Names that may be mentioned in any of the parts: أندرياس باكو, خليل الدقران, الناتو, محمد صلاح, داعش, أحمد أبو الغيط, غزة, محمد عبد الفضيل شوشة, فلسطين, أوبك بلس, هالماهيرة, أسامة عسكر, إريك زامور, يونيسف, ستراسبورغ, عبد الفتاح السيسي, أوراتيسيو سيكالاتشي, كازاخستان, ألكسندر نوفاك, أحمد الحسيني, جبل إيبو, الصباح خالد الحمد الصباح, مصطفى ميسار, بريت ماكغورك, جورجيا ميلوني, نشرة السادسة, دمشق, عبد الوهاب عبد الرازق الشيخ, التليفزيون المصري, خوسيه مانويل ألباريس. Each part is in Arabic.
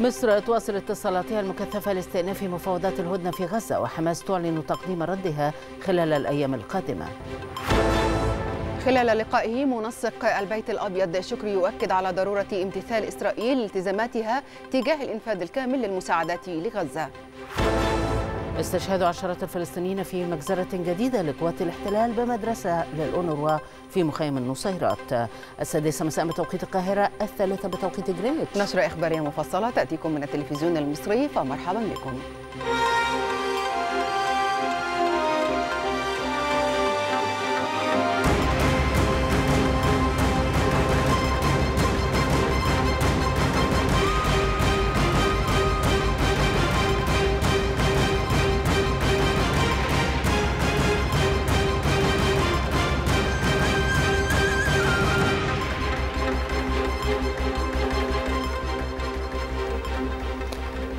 مصر تواصل اتصالاتها المكثفة لاستئناف مفاوضات الهدنة في غزة، وحماس تعلن تقديم ردها خلال الأيام القادمة. خلال لقائه منسق البيت الأبيض شكري يؤكد على ضرورة امتثال إسرائيل التزاماتها تجاه الإنفاذ الكامل للمساعدات لغزة. استشهاد 10 فلسطينيين في مجزرة جديدة لقوات الاحتلال بمدرسة للأونروا في مخيم النصيرات. 6:00 مساء بتوقيت القاهرة، 3:00 بتوقيت جرينتش. نشرة إخبارية مفصلة تأتيكم من التلفزيون المصري، فمرحبا بكم.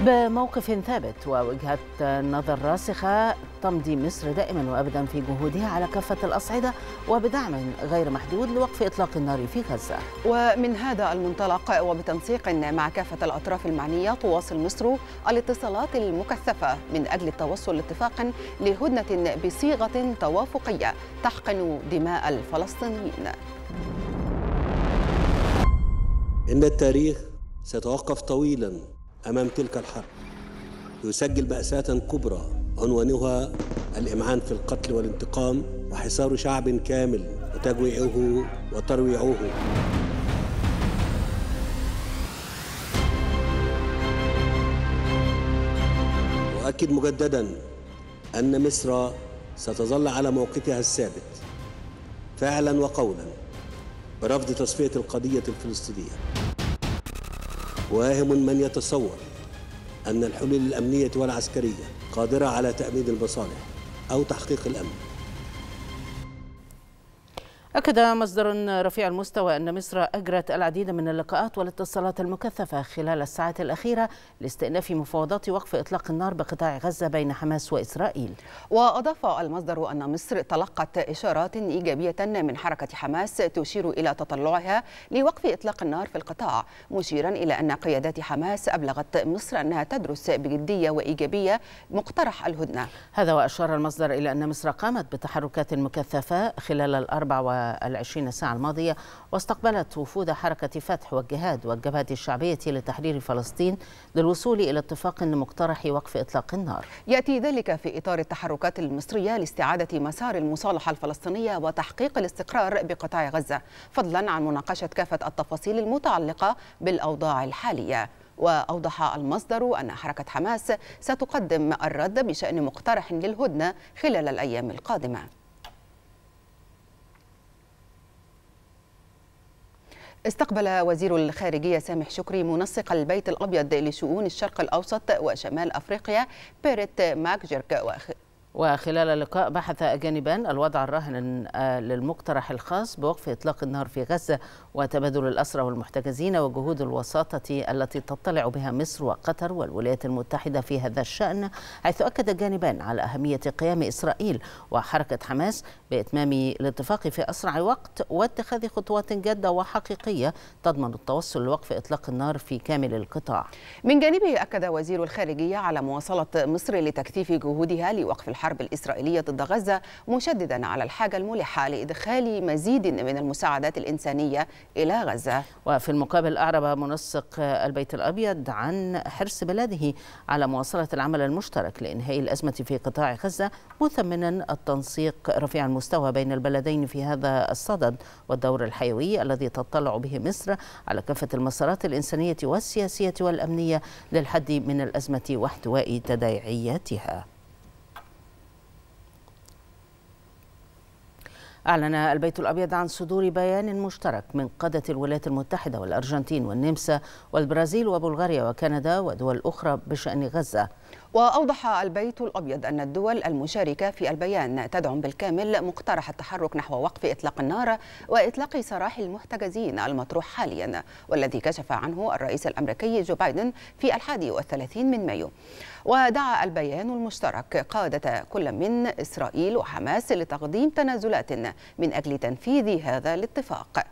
بموقف ثابت ووجهة نظر راسخة تمضي مصر دائما وأبدا في جهودها على كافة الأصعدة وبدعم غير محدود لوقف إطلاق النار في غزة. ومن هذا المنطلق وبتنسيق مع كافة الأطراف المعنية تواصل مصر الاتصالات المكثفة من أجل التوصل لاتفاق لهدنة بصيغة توافقية تحقن دماء الفلسطينيين. إن التاريخ سيتوقف طويلا أمام تلك الحرب، يسجل مأساة كبرى عنوانها الإمعان في القتل والانتقام وحصار شعب كامل وتجويعه وترويعه. وأؤكد مجدداً أن مصر ستظل على موقفها الثابت فعلاً وقولاً برفض تصفية القضية الفلسطينية. واهم من يتصور أن الحلول الأمنية والعسكرية قادرة على تأمين المصالح أو تحقيق الأمن. أكد مصدر رفيع المستوى أن مصر أجرت العديد من اللقاءات والاتصالات المكثفة خلال الساعات الأخيرة لاستئناف مفاوضات وقف إطلاق النار بقطاع غزة بين حماس وإسرائيل. وأضاف المصدر أن مصر تلقت إشارات إيجابية من حركة حماس تشير إلى تطلعها لوقف إطلاق النار في القطاع، مشيرا إلى أن قيادات حماس أبلغت مصر أنها تدرس بجدية وإيجابية مقترح الهدنة. هذا وأشار المصدر إلى أن مصر قامت بتحركات مكثفة خلال 24 ساعة الماضية، واستقبلت وفود حركة فتح والجهاد والجبهة الشعبية لتحرير فلسطين للوصول إلى اتفاق مقترح وقف إطلاق النار. يأتي ذلك في إطار التحركات المصرية لاستعادة مسار المصالحة الفلسطينية وتحقيق الاستقرار بقطاع غزة، فضلا عن مناقشة كافة التفاصيل المتعلقة بالأوضاع الحالية. وأوضح المصدر أن حركة حماس ستقدم الرد بشأن مقترح للهدنة خلال الأيام القادمة. استقبل وزير الخارجية سامح شكري منسق البيت الأبيض لشؤون الشرق الأوسط وشمال أفريقيا بريت ماكغورك، وخلال اللقاء بحث جانبان الوضع الراهن للمقترح الخاص بوقف إطلاق النار في غزة وتبادل الأسرى والمحتجزين وجهود الوساطة التي تطلع بها مصر وقطر والولايات المتحدة في هذا الشأن، حيث أكد الجانبان على أهمية قيام إسرائيل وحركة حماس بإتمام الاتفاق في أسرع وقت واتخاذ خطوات جادة وحقيقية تضمن التوصل لوقف إطلاق النار في كامل القطاع. من جانبه أكد وزير الخارجية على مواصلة مصر لتكثيف جهودها لوقف الحرب الإسرائيلية ضد غزة، مشددا على الحاجة الملحة لإدخال مزيد من المساعدات الإنسانية إلى غزة. وفي المقابل أعرب منسق البيت الأبيض عن حرص بلاده على مواصلة العمل المشترك لإنهاء الأزمة في قطاع غزة، مثمنا التنسيق رفيع المستوى بين البلدين في هذا الصدد والدور الحيوي الذي تطلع به مصر على كافة المسارات الإنسانية والسياسية والأمنية للحد من الأزمة واحتواء تداعياتها. أعلن البيت الأبيض عن صدور بيان مشترك من قادة الولايات المتحدة والأرجنتين والنمسا والبرازيل وبلغاريا وكندا ودول أخرى بشأن غزة. وأوضح البيت الأبيض أن الدول المشاركة في البيان تدعم بالكامل مقترح التحرك نحو وقف إطلاق النار وإطلاق سراح المحتجزين المطروح حاليا، والذي كشف عنه الرئيس الأمريكي جو بايدن في 31 مايو. ودعا البيان المشترك قادة كل من إسرائيل وحماس لتقديم تنازلات من أجل تنفيذ هذا الاتفاق.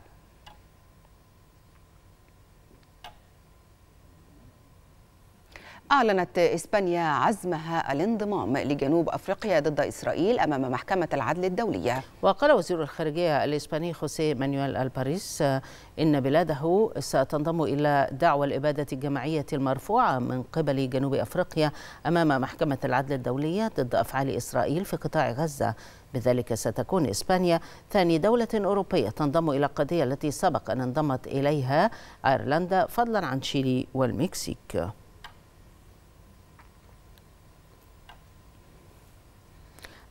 أعلنت إسبانيا عزمها الانضمام لجنوب أفريقيا ضد إسرائيل أمام محكمة العدل الدولية. وقال وزير الخارجية الإسباني خوسيه مانويل ألباريس إن بلاده ستنضم إلى دعوى الإبادة الجماعية المرفوعة من قبل جنوب أفريقيا أمام محكمة العدل الدولية ضد أفعال إسرائيل في قطاع غزة. بذلك ستكون إسبانيا ثاني دولة أوروبية تنضم إلى القضية التي سبق أن انضمت إليها أيرلندا، فضلا عن تشيلي والمكسيك.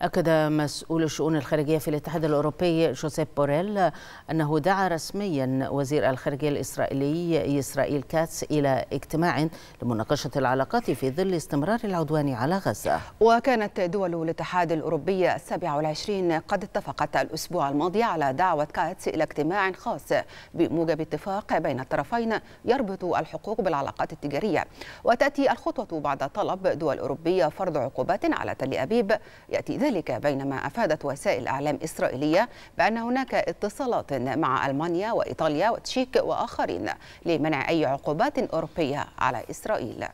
أكد مسؤول الشؤون الخارجية في الاتحاد الأوروبي جوزيب بوريل أنه دعا رسميا وزير الخارجية الإسرائيلي إسرائيل كاتس إلى اجتماع لمناقشة العلاقات في ظل استمرار العدوان على غزة. وكانت دول الاتحاد الأوروبي 27 قد اتفقت الأسبوع الماضي على دعوة كاتس إلى اجتماع خاص بموجب اتفاق بين الطرفين يربط الحقوق بالعلاقات التجارية. وتأتي الخطوة بعد طلب دول أوروبية فرض عقوبات على تل أبيب. يأتي ذلك بينما أفادت وسائل أعلام إسرائيلية بأن هناك اتصالات مع ألمانيا وإيطاليا وتشيك وآخرين لمنع أي عقوبات أوروبية على إسرائيل.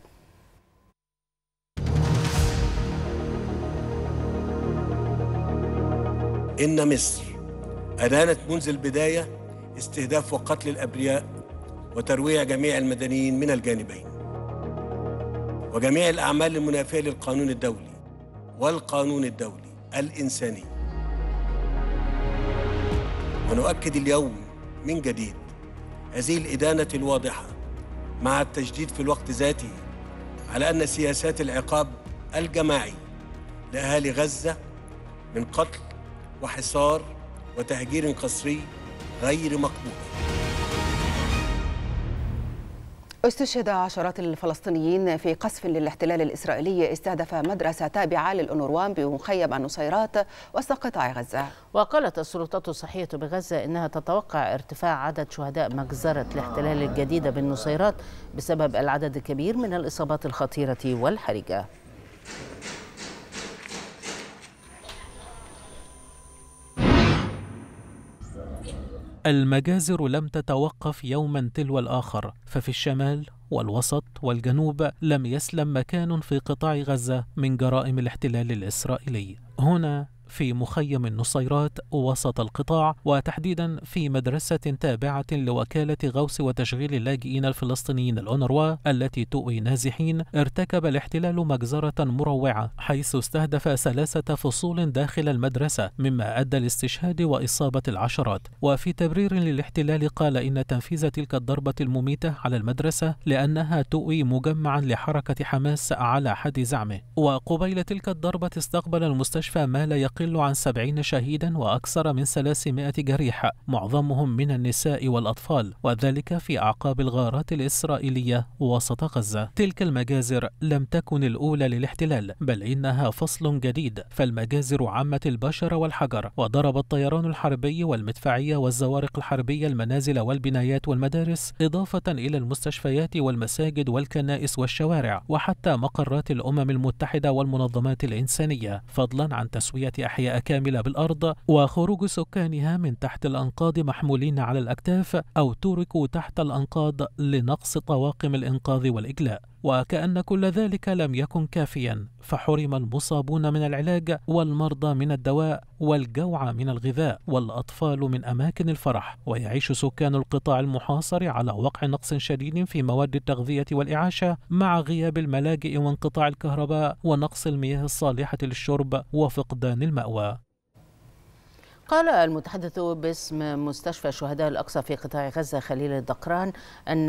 إن مصر أدانت منذ البداية استهداف وقتل الأبرياء وترويع جميع المدنيين من الجانبين وجميع الأعمال المنافية للقانون الدولي والقانون الدولي الإنساني. ونؤكد اليوم من جديد هذه الإدانة الواضحة مع التجديد في الوقت ذاته على أن سياسات العقاب الجماعي لأهالي غزة من قتل وحصار وتهجير قسري غير مقبولة. استشهد عشرات الفلسطينيين في قصف للاحتلال الإسرائيلي استهدف مدرسة تابعة للأونروان بمخيم النصيرات وسط قطاع غزة. وقالت السلطات الصحية بغزة إنها تتوقع ارتفاع عدد شهداء مجزرة الاحتلال الجديدة بالنصيرات بسبب العدد الكبير من الإصابات الخطيرة والحرجة. المجازر لم تتوقف يوما تلو الآخر، ففي الشمال والوسط والجنوب لم يسلم مكان في قطاع غزة من جرائم الاحتلال الإسرائيلي. هنا في مخيم النصيرات وسط القطاع، وتحديدا في مدرسة تابعة لوكالة غوث وتشغيل اللاجئين الفلسطينيين الأونروا التي تؤوي نازحين، ارتكب الاحتلال مجزرة مروعة حيث استهدف 3 فصول داخل المدرسة، مما أدى لاستشهاد وإصابة العشرات. وفي تبرير للاحتلال قال إن تنفيذ تلك الضربة المميتة على المدرسة لأنها تؤوي مجمعا لحركة حماس على حد زعمه. وقبيل تلك الضربة استقبل المستشفى ما لا يقل عن 70 شهيدا وأكثر من 300 جريح، معظمهم من النساء والأطفال، وذلك في أعقاب الغارات الإسرائيلية وسط غزة. تلك المجازر لم تكن الأولى للاحتلال، بل إنها فصل جديد، فالمجازر عمت البشر والحجر، وضرب الطيران الحربي والمدفعية والزوارق الحربية المنازل والبنايات والمدارس، إضافة إلى المستشفيات والمساجد والكنائس والشوارع، وحتى مقرات الأمم المتحدة والمنظمات الإنسانية، فضلا عن تسوية أحياء كاملة بالأرض وخروج سكانها من تحت الأنقاض محمولين على الأكتاف أو تركوا تحت الأنقاض لنقص طواقم الإنقاذ والإجلاء. وكأن كل ذلك لم يكن كافيا، فحرم المصابون من العلاج والمرضى من الدواء والجوع من الغذاء والأطفال من أماكن الفرح، ويعيش سكان القطاع المحاصر على وقع نقص شديد في مواد التغذية والإعاشة مع غياب الملاجئ وانقطاع الكهرباء ونقص المياه الصالحة للشرب وفقدان المأوى. قال المتحدث باسم مستشفى شهداء الأقصى في قطاع غزة خليل الدقران أن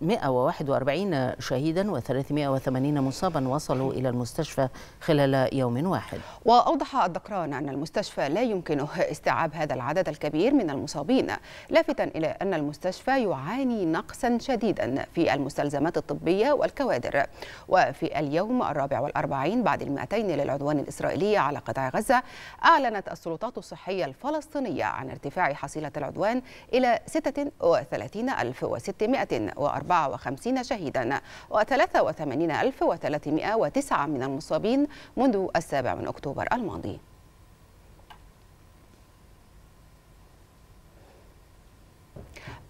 141 شهيدا و380 مصابا وصلوا إلى المستشفى خلال يوم واحد. وأوضح الدقران أن المستشفى لا يمكنه استيعاب هذا العدد الكبير من المصابين، لافتا إلى أن المستشفى يعاني نقصا شديدا في المستلزمات الطبية والكوادر. وفي اليوم 44 بعد 200 للعدوان الإسرائيلي على قطاع غزة، أعلنت السلطات الصحية الفلسطينية عن ارتفاع حصيلة العدوان إلى 36,654 شهيدا و83,309 من المصابين منذ 7 أكتوبر الماضي.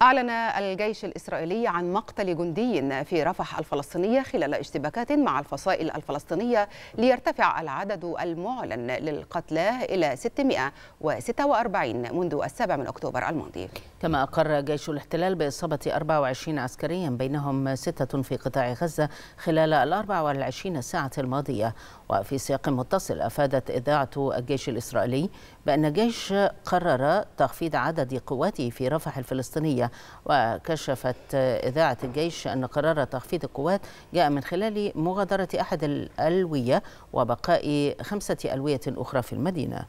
أعلن الجيش الإسرائيلي عن مقتل جندي في رفح الفلسطينية خلال اشتباكات مع الفصائل الفلسطينية، ليرتفع العدد المعلن للقتلى إلى 646 منذ السابع من أكتوبر الماضي. كما أقر جيش الاحتلال بإصابة 24 عسكريا بينهم 6 في قطاع غزة خلال ال 24 ساعة الماضية. وفي سياق متصل أفادت إذاعة الجيش الإسرائيلي بأن الجيش قرر تخفيض عدد قواته في رفح الفلسطينية، وكشفت إذاعة الجيش أن قرار تخفيض القوات جاء من خلال مغادرة أحد الألوية وبقاء 5 ألوية أخرى في المدينة.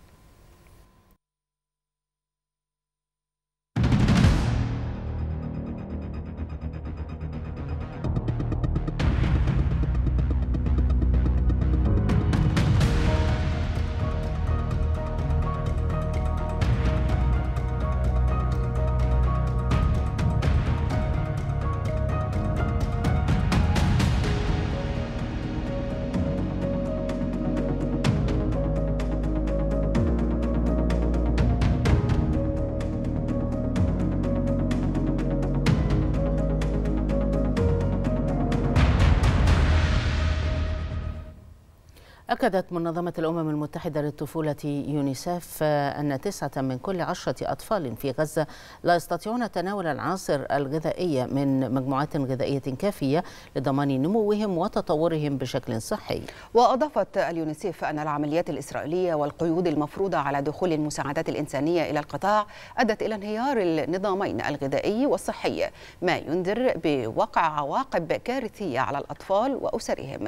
أكدت منظمة الأمم المتحدة للطفولة يونيسف أن 9 من كل 10 أطفال في غزة لا يستطيعون تناول العناصر الغذائية من مجموعات غذائية كافية لضمان نموهم وتطورهم بشكل صحي. وأضافت اليونيسف أن العمليات الإسرائيلية والقيود المفروضة على دخول المساعدات الإنسانية إلى القطاع أدت إلى انهيار النظامين الغذائي والصحي، ما ينذر بوقع عواقب كارثية على الأطفال وأسرهم.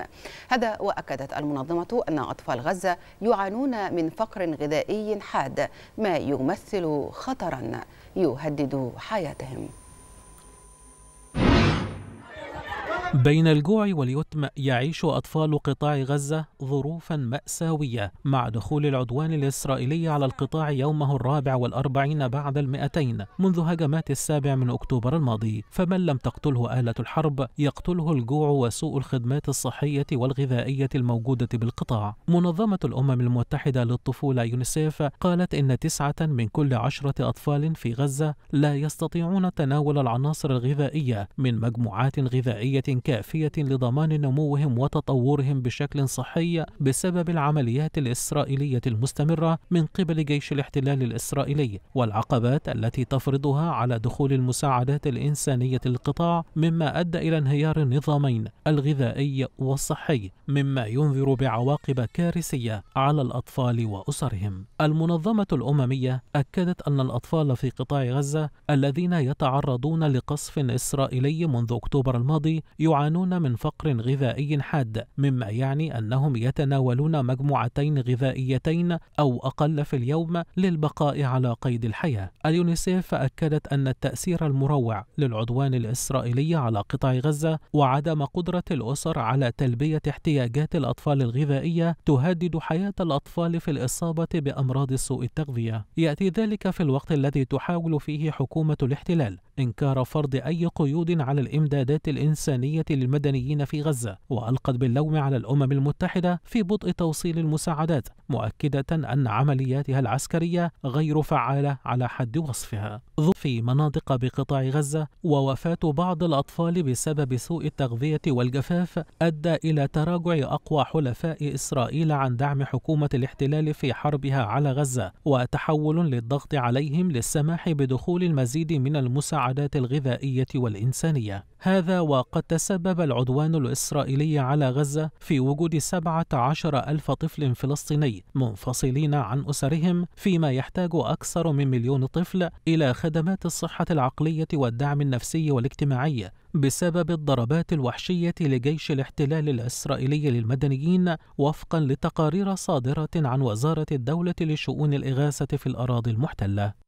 هذا وأكدت المنظمة أن أطفال غزة يعانون من فقر غذائي حاد، ما يمثل خطراً يهدد حياتهم. بين الجوع واليتم يعيش أطفال قطاع غزة ظروفاً مأساوية مع دخول العدوان الإسرائيلي على القطاع يومه 44 بعد 200 منذ هجمات 7 أكتوبر الماضي، فمن لم تقتله آلة الحرب يقتله الجوع وسوء الخدمات الصحية والغذائية الموجودة بالقطاع. منظمة الأمم المتحدة للطفولة يونيسيف قالت إن 9 من كل 10 أطفال في غزة لا يستطيعون تناول العناصر الغذائية من مجموعات غذائية كافية لضمان نموهم وتطورهم بشكل صحي بسبب العمليات الإسرائيلية المستمرة من قبل جيش الاحتلال الإسرائيلي والعقبات التي تفرضها على دخول المساعدات الإنسانية للقطاع، مما أدى إلى انهيار النظامين الغذائي والصحي، مما ينذر بعواقب كارثية على الأطفال وأسرهم. المنظمة الأممية أكدت أن الأطفال في قطاع غزة الذين يتعرضون لقصف إسرائيلي منذ أكتوبر الماضي يعانون من فقر غذائي حاد، مما يعني أنهم يتناولون مجموعتين غذائيتين أو أقل في اليوم للبقاء على قيد الحياة. اليونيسيف أكدت أن التأثير المروع للعدوان الإسرائيلي على قطاع غزة وعدم قدرة الأسر على تلبية احتياجات الأطفال الغذائية تهدد حياة الأطفال في الإصابة بأمراض سوء التغذية. يأتي ذلك في الوقت الذي تحاول فيه حكومة الاحتلال إنكار فرض أي قيود على الإمدادات الإنسانية للمدنيين في غزة، وألقت باللوم على الأمم المتحدة في بطء توصيل المساعدات، مؤكدة أن عملياتها العسكرية غير فعالة على حد وصفها. في مناطق بقطاع غزة ووفاة بعض الأطفال بسبب سوء التغذية والجفاف أدى إلى تراجع أقوى حلفاء إسرائيل عن دعم حكومة الاحتلال في حربها على غزة، وتحول للضغط عليهم للسماح بدخول المزيد من المساعدات الغذائية والإنسانية. هذا وقد تسبب العدوان الإسرائيلي على غزة في وجود 17,000 طفل فلسطيني منفصلين عن أسرهم، فيما يحتاج أكثر من 1,000,000 طفل إلى خدمات الصحة العقلية والدعم النفسي والاجتماعي بسبب الضربات الوحشية لجيش الاحتلال الإسرائيلي للمدنيين، وفقا لتقارير صادرة عن وزارة الدولة لشؤون الإغاثة في الأراضي المحتلة.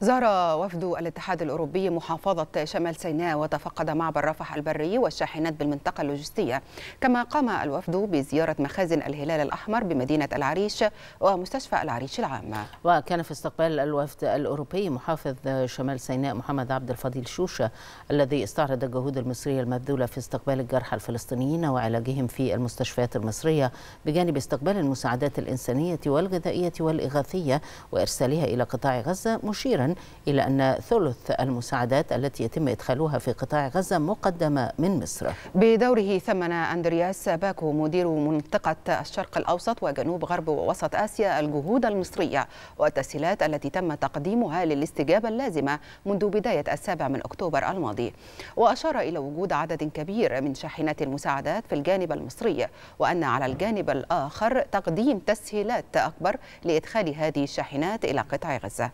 زار وفد الاتحاد الأوروبي محافظة شمال سيناء وتفقد معبر رفح البري والشاحنات بالمنطقة اللوجستية، كما قام الوفد بزيارة مخازن الهلال الأحمر بمدينة العريش ومستشفى العريش العام. وكان في استقبال الوفد الأوروبي محافظ شمال سيناء محمد عبد الفضيل شوشة، الذي استعرض الجهود المصرية المبذولة في استقبال الجرحى الفلسطينيين وعلاجهم في المستشفيات المصرية، بجانب استقبال المساعدات الإنسانية والغذائية والإغاثية وإرسالها إلى قطاع غزة، مشيرا مشيرا إلى أن ثلث المساعدات التي يتم إدخالها في قطاع غزة مقدمة من مصر. بدوره ثمن أندرياس باكو مدير منطقة الشرق الأوسط وجنوب غرب ووسط آسيا الجهود المصرية والتسهيلات التي تم تقديمها للاستجابة اللازمة منذ بداية 7 أكتوبر الماضي، وأشار إلى وجود عدد كبير من شاحنات المساعدات في الجانب المصري، وأن على الجانب الآخر تقديم تسهيلات أكبر لإدخال هذه الشاحنات إلى قطاع غزة.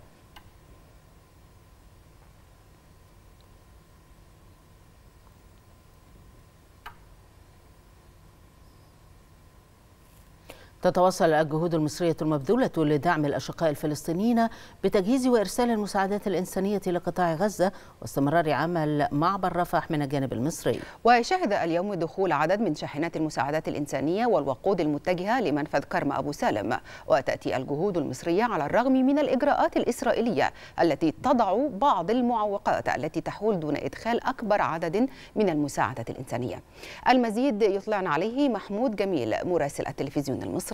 تتواصل الجهود المصرية المبذولة لدعم الأشقاء الفلسطينيين بتجهيز وإرسال المساعدات الإنسانية لقطاع غزة واستمرار عمل معبر رفح من الجانب المصري. وشهد اليوم دخول عدد من شاحنات المساعدات الإنسانية والوقود المتجهة لمنفذ كرم أبو سالم، وتأتي الجهود المصرية على الرغم من الإجراءات الإسرائيلية التي تضع بعض المعوقات التي تحول دون إدخال أكبر عدد من المساعدات الإنسانية. المزيد يطلعنا عليه محمود جميل مراسل التلفزيون المصري.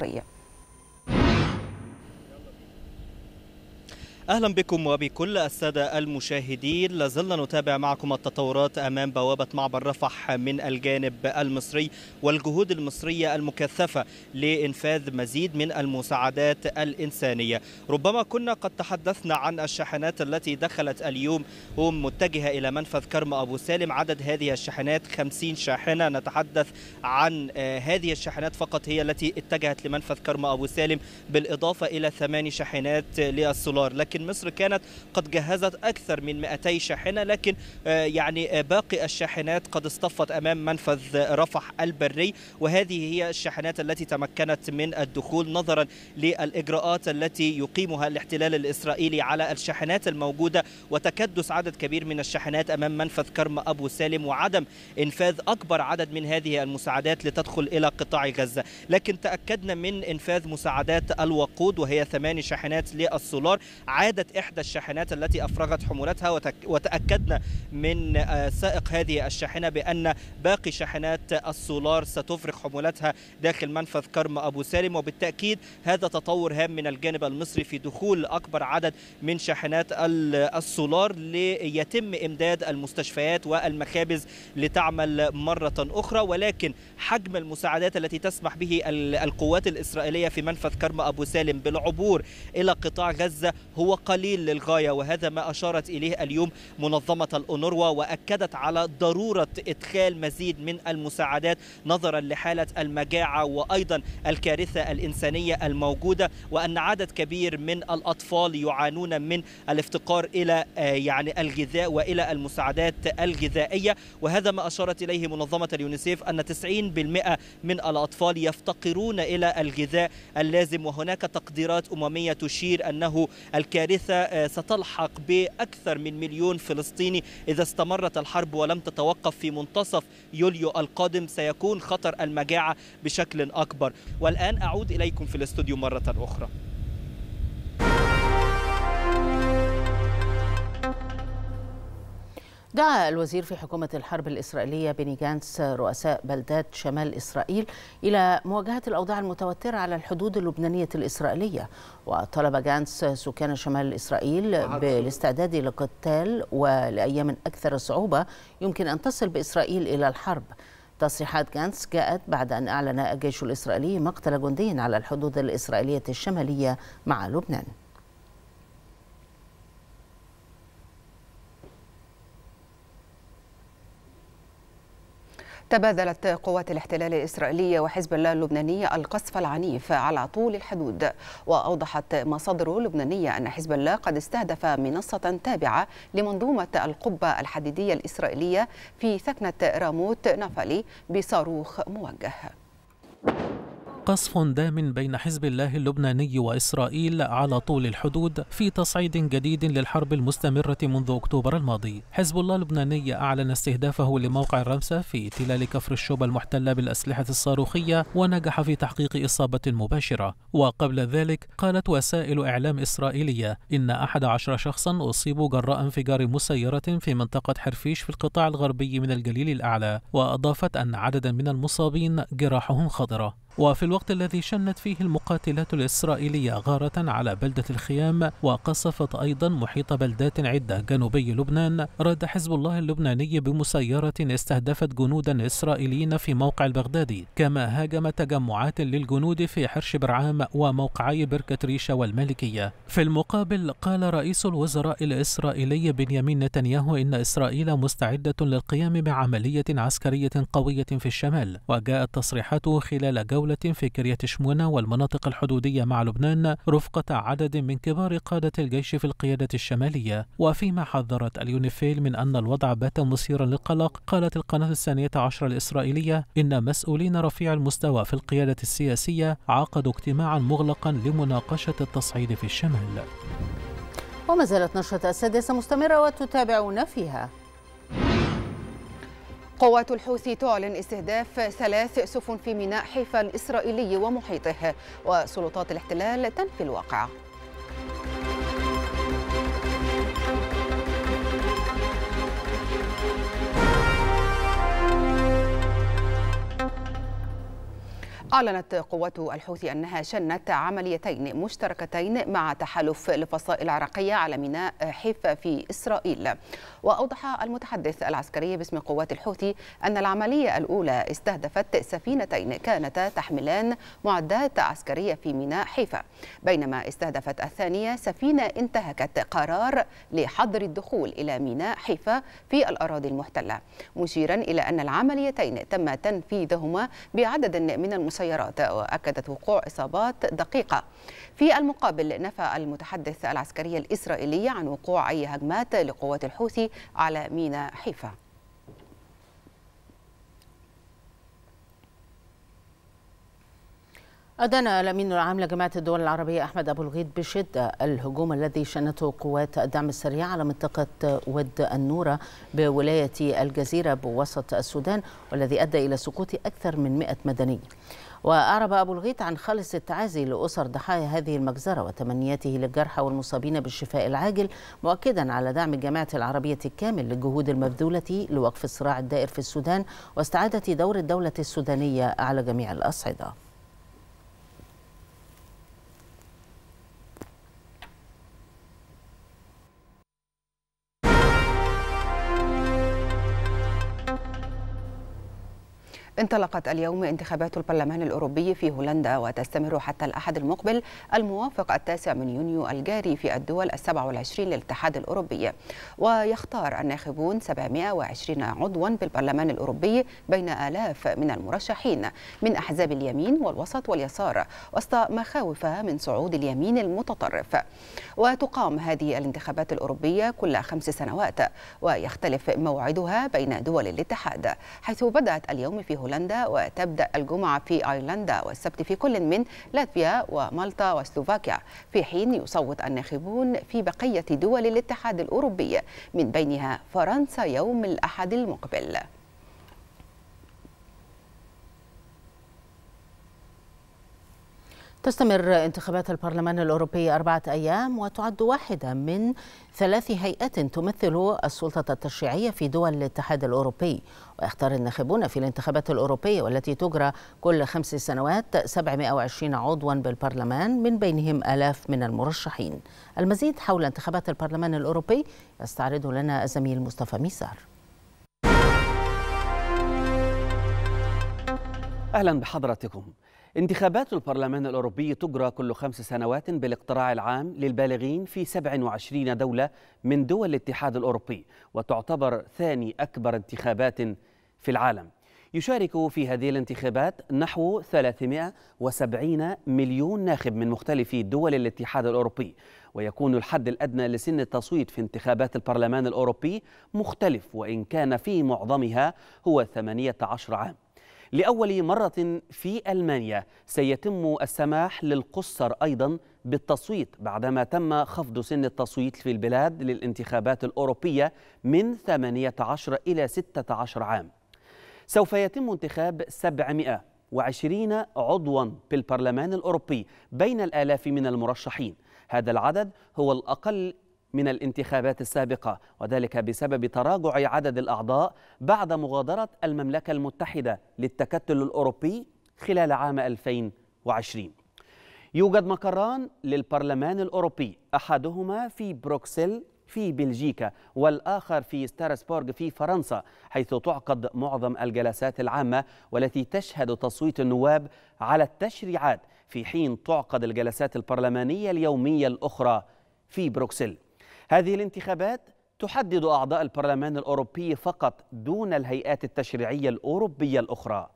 أهلا بكم وبكل السادة المشاهدين. لازلنا نتابع معكم التطورات أمام بوابة معبر رفح من الجانب المصري والجهود المصرية المكثفة لإنفاذ مزيد من المساعدات الإنسانية. ربما كنا قد تحدثنا عن الشاحنات التي دخلت اليوم متجهة إلى منفذ كرم أبو سالم. عدد هذه الشاحنات 50 شاحنة. نتحدث عن هذه الشاحنات فقط هي التي اتجهت لمنفذ كرم أبو سالم، بالإضافة إلى 8 شاحنات للسولار. لكن مصر كانت قد جهزت أكثر من 200 شاحنة، لكن يعني باقي الشاحنات قد اصطفت أمام منفذ رفح البري، وهذه هي الشاحنات التي تمكنت من الدخول نظرا للإجراءات التي يقيمها الاحتلال الإسرائيلي على الشاحنات الموجودة وتكدس عدد كبير من الشاحنات أمام منفذ كرم أبو سالم وعدم إنفاذ أكبر عدد من هذه المساعدات لتدخل إلى قطاع غزة. لكن تأكدنا من إنفاذ مساعدات الوقود وهي 8 شاحنات للسولار. عادت إحدى الشاحنات التي أفرغت حمولتها، وتأكدنا من سائق هذه الشاحنة بأن باقي شاحنات السولار ستفرغ حمولتها داخل منفذ كرم أبو سالم. وبالتأكيد هذا تطور هام من الجانب المصري في دخول أكبر عدد من شاحنات السولار ليتم إمداد المستشفيات والمخابز لتعمل مرة أخرى. ولكن حجم المساعدات التي تسمح به القوات الإسرائيلية في منفذ كرم أبو سالم بالعبور إلى قطاع غزة هو قليل للغاية، وهذا ما أشارت إليه اليوم منظمة الأونروا وأكدت على ضرورة إدخال مزيد من المساعدات نظرا لحالة المجاعة وأيضا الكارثة الإنسانية الموجودة، وأن عدد كبير من الأطفال يعانون من الافتقار إلى يعني الغذاء وإلى المساعدات الغذائية. وهذا ما أشارت إليه منظمة اليونيسيف أن 90% من الأطفال يفتقرون إلى الغذاء اللازم، وهناك تقديرات أممية تشير أنه الكارثة ستلحق بأكثر من 1 مليون فلسطيني إذا استمرت الحرب ولم تتوقف. في منتصف يوليو القادم سيكون خطر المجاعة بشكل أكبر. والآن أعود إليكم في الاستوديو مرة أخرى. دعا الوزير في حكومة الحرب الإسرائيلية بني غانتس رؤساء بلدات شمال إسرائيل إلى مواجهة الأوضاع المتوترة على الحدود اللبنانية الإسرائيلية، وطلب غانتس سكان شمال إسرائيل بالاستعداد لقتال ولأيام أكثر صعوبة يمكن أن تصل بإسرائيل إلى الحرب. تصريحات غانتس جاءت بعد أن أعلن الجيش الإسرائيلي مقتل جندي على الحدود الإسرائيلية الشمالية مع لبنان. تبادلت قوات الاحتلال الإسرائيلية وحزب الله اللبناني القصف العنيف على طول الحدود، وأوضحت مصادر لبنانية أن حزب الله قد استهدف منصة تابعة لمنظومة القبة الحديدية الإسرائيلية في ثكنة راموت نفلي بصاروخ موجه. قصف دام بين حزب الله اللبناني وإسرائيل على طول الحدود في تصعيد جديد للحرب المستمرة منذ أكتوبر الماضي. حزب الله اللبناني أعلن استهدافه لموقع الرمسة في تلال كفر الشوبة المحتلة بالأسلحة الصاروخية، ونجح في تحقيق إصابة مباشرة. وقبل ذلك قالت وسائل إعلام إسرائيلية إن 11 شخصا أصيبوا جراء انفجار مسيرة في منطقة حرفيش في القطاع الغربي من الجليل الأعلى، وأضافت أن عددا من المصابين جراحهم خطرة. وفي الوقت الذي شنت فيه المقاتلات الإسرائيلية غارة على بلدة الخيام وقصفت أيضا محيط بلدات عدة جنوبي لبنان، رد حزب الله اللبناني بمسيرة استهدفت جنودا إسرائيليين في موقع البغدادي، كما هاجم تجمعات للجنود في حرش برعام وموقعي بركة ريشة والمالكية. في المقابل قال رئيس الوزراء الإسرائيلي بنيامين نتنياهو إن إسرائيل مستعدة للقيام بعملية عسكرية قوية في الشمال، وجاءت تصريحاته خلال جولة في كرية شمونة والمناطق الحدودية مع لبنان رفقة عدد من كبار قادة الجيش في القيادة الشمالية. وفيما حذرت اليونيفيل من أن الوضع بات مثيرا للقلق، قالت القناة 12 الإسرائيلية إن مسؤولين رفيع المستوى في القيادة السياسية عقدوا اجتماعا مغلقا لمناقشة التصعيد في الشمال. وما زالت نشرة السادسة مستمرة وتتابعون فيها. قوة الحوثي تعلن استهداف 3 سفن في ميناء حيفا الإسرائيلي ومحيطه، وسلطات الاحتلال تنفي الواقعة. أعلنت قوة الحوثي أنها شنت عمليتين مشتركتين مع تحالف الفصائل العراقية على ميناء حيفا في إسرائيل. وأوضح المتحدث العسكري باسم قوات الحوثي أن العملية الأولى استهدفت 2 سفينتين كانتا تحملان معدات عسكرية في ميناء حيفا، بينما استهدفت الثانية 2 سفينة انتهكت قرار لحظر الدخول إلى ميناء حيفا في الأراضي المحتلة، مشيرا إلى أن العمليتين تم تنفيذهما بعدد من المسيرات، وأكدت وقوع إصابات دقيقة. في المقابل نفى المتحدث العسكري الإسرائيلي عن وقوع أي هجمات لقوات الحوثي على ميناء حيفا. أدان الأمين العام لجماعة الدول العربية أحمد أبو الغيط بشدة الهجوم الذي شنته قوات الدعم السريع على منطقة ود النورة بولاية الجزيرة بوسط السودان، والذي أدى إلى سقوط أكثر من 100 مدني. وأعرب أبو الغيط عن خالص التعازي لأسر ضحايا هذه المجزرة وتمنياته للجرحى والمصابين بالشفاء العاجل، مؤكدا على دعم الجماعة العربية الكامل للجهود المبذولة لوقف الصراع الدائر في السودان واستعادة دور الدولة السودانية على جميع الأصعدة. انطلقت اليوم انتخابات البرلمان الأوروبي في هولندا، وتستمر حتى الأحد المقبل الموافق 9 يونيو الجاري في الدول 27 للاتحاد الأوروبي. ويختار الناخبون 720 عضوا بالبرلمان الأوروبي بين آلاف من المرشحين من أحزاب اليمين والوسط واليسار، وسط مخاوف من صعود اليمين المتطرف. وتقام هذه الانتخابات الأوروبية كل 5 سنوات، ويختلف موعدها بين دول الاتحاد، حيث بدأت اليوم في هولندا وتبدأ الجمعة في أيرلندا والسبت في كل من لاتفيا ومالطا وسلوفاكيا، في حين يصوت الناخبون في بقية دول الاتحاد الأوروبي من بينها فرنسا يوم الأحد المقبل. تستمر انتخابات البرلمان الأوروبي 4 أيام، وتعد واحدة من 3 هيئات تمثل السلطة التشريعية في دول الاتحاد الأوروبي. ويختار الناخبون في الانتخابات الأوروبية والتي تجرى كل 5 سنوات 720 عضوا بالبرلمان، من بينهم آلاف من المرشحين. المزيد حول انتخابات البرلمان الأوروبي يستعرضه لنا الزميل مصطفى ميسار. أهلا بحضراتكم. انتخابات البرلمان الأوروبي تجرى كل 5 سنوات بالاقتراع العام للبالغين في 27 دولة من دول الاتحاد الأوروبي، وتعتبر 2 أكبر انتخابات في العالم. يشارك في هذه الانتخابات نحو 370 مليون ناخب من مختلف دول الاتحاد الأوروبي، ويكون الحد الأدنى لسن التصويت في انتخابات البرلمان الأوروبي مختلف، وإن كان في معظمها هو 18 عام. لأول مرة في ألمانيا سيتم السماح للقُصّر أيضا بالتصويت، بعدما تم خفض سن التصويت في البلاد للانتخابات الأوروبية من 18 إلى 16 عام. سوف يتم انتخاب 720 عضوا بالبرلمان الأوروبي بين الآلاف من المرشحين. هذا العدد هو الأقل من الانتخابات السابقة، وذلك بسبب تراجع عدد الأعضاء بعد مغادرة المملكة المتحدة للتكتل الأوروبي خلال عام 2020. يوجد مقران للبرلمان الأوروبي، أحدهما في بروكسل في بلجيكا والآخر في ستراسبورغ في فرنسا، حيث تعقد معظم الجلسات العامة والتي تشهد تصويت النواب على التشريعات، في حين تعقد الجلسات البرلمانية اليومية الأخرى في بروكسل. هذه الانتخابات تحدد أعضاء البرلمان الأوروبي فقط دون الهيئات التشريعية الأوروبية الأخرى،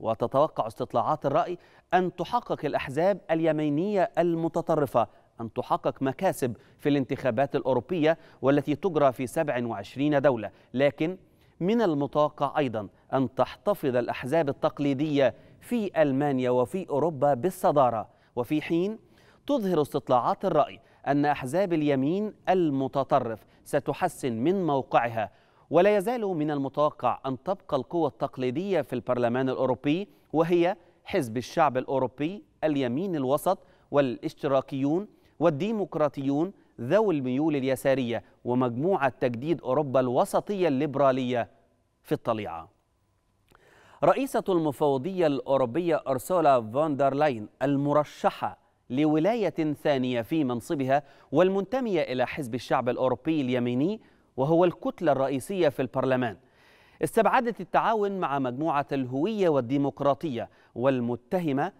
وتتوقع استطلاعات الرأي أن تحقق الأحزاب اليمينية المتطرفة أن تحقق مكاسب في الانتخابات الأوروبية والتي تجرى في 27 دولة، لكن من المتوقع أيضا أن تحتفظ الأحزاب التقليدية في ألمانيا وفي أوروبا بالصدارة، وفي حين تظهر استطلاعات الرأي أن أحزاب اليمين المتطرف ستحسن من موقعها، ولا يزال من المتوقع أن تبقى القوى التقليدية في البرلمان الأوروبي، وهي حزب الشعب الأوروبي، اليمين الوسط والاشتراكيون والديمقراطيون ذوي الميول اليسارية ومجموعة تجديد أوروبا الوسطية الليبرالية في الطليعة. رئيسة المفوضية الأوروبية أرسولا فان دير لين المرشحة لولاية ثانية في منصبها والمنتمية إلى حزب الشعب الأوروبي اليميني وهو الكتلة الرئيسية في البرلمان، استبعدت التعاون مع مجموعة الهوية والديمقراطية والمتهمة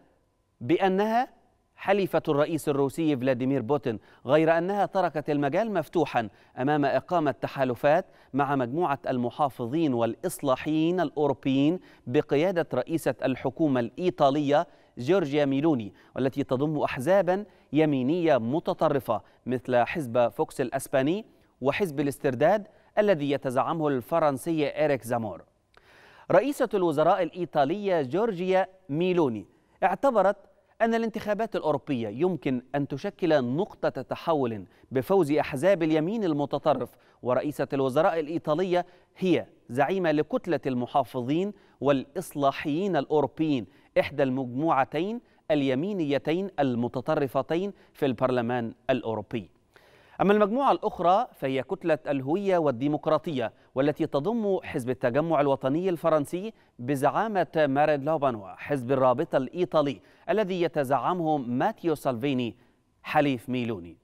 بأنها حليفة الرئيس الروسي فلاديمير بوتين، غير أنها تركت المجال مفتوحا أمام إقامة تحالفات مع مجموعة المحافظين والإصلاحيين الأوروبيين بقيادة رئيسة الحكومة الإيطالية جورجيا ميلوني، والتي تضم أحزابا يمينية متطرفة مثل حزب فوكس الأسباني وحزب الاسترداد الذي يتزعمه الفرنسي إريك زامور. رئيسة الوزراء الإيطالية جورجيا ميلوني اعتبرت أن الانتخابات الأوروبية يمكن أن تشكل نقطة تحول بفوز أحزاب اليمين المتطرف، ورئيسة الوزراء الإيطالية هي زعيمة لكتلة المحافظين والإصلاحيين الأوروبيين، إحدى المجموعتين اليمينيتين المتطرفتين في البرلمان الأوروبي. أما المجموعة الأخرى فهي كتلة الهوية والديمقراطية والتي تضم حزب التجمع الوطني الفرنسي بزعامة مارين لوبان وحزب الرابطة الإيطالي الذي يتزعمه ماتيو سالفيني حليف ميلوني.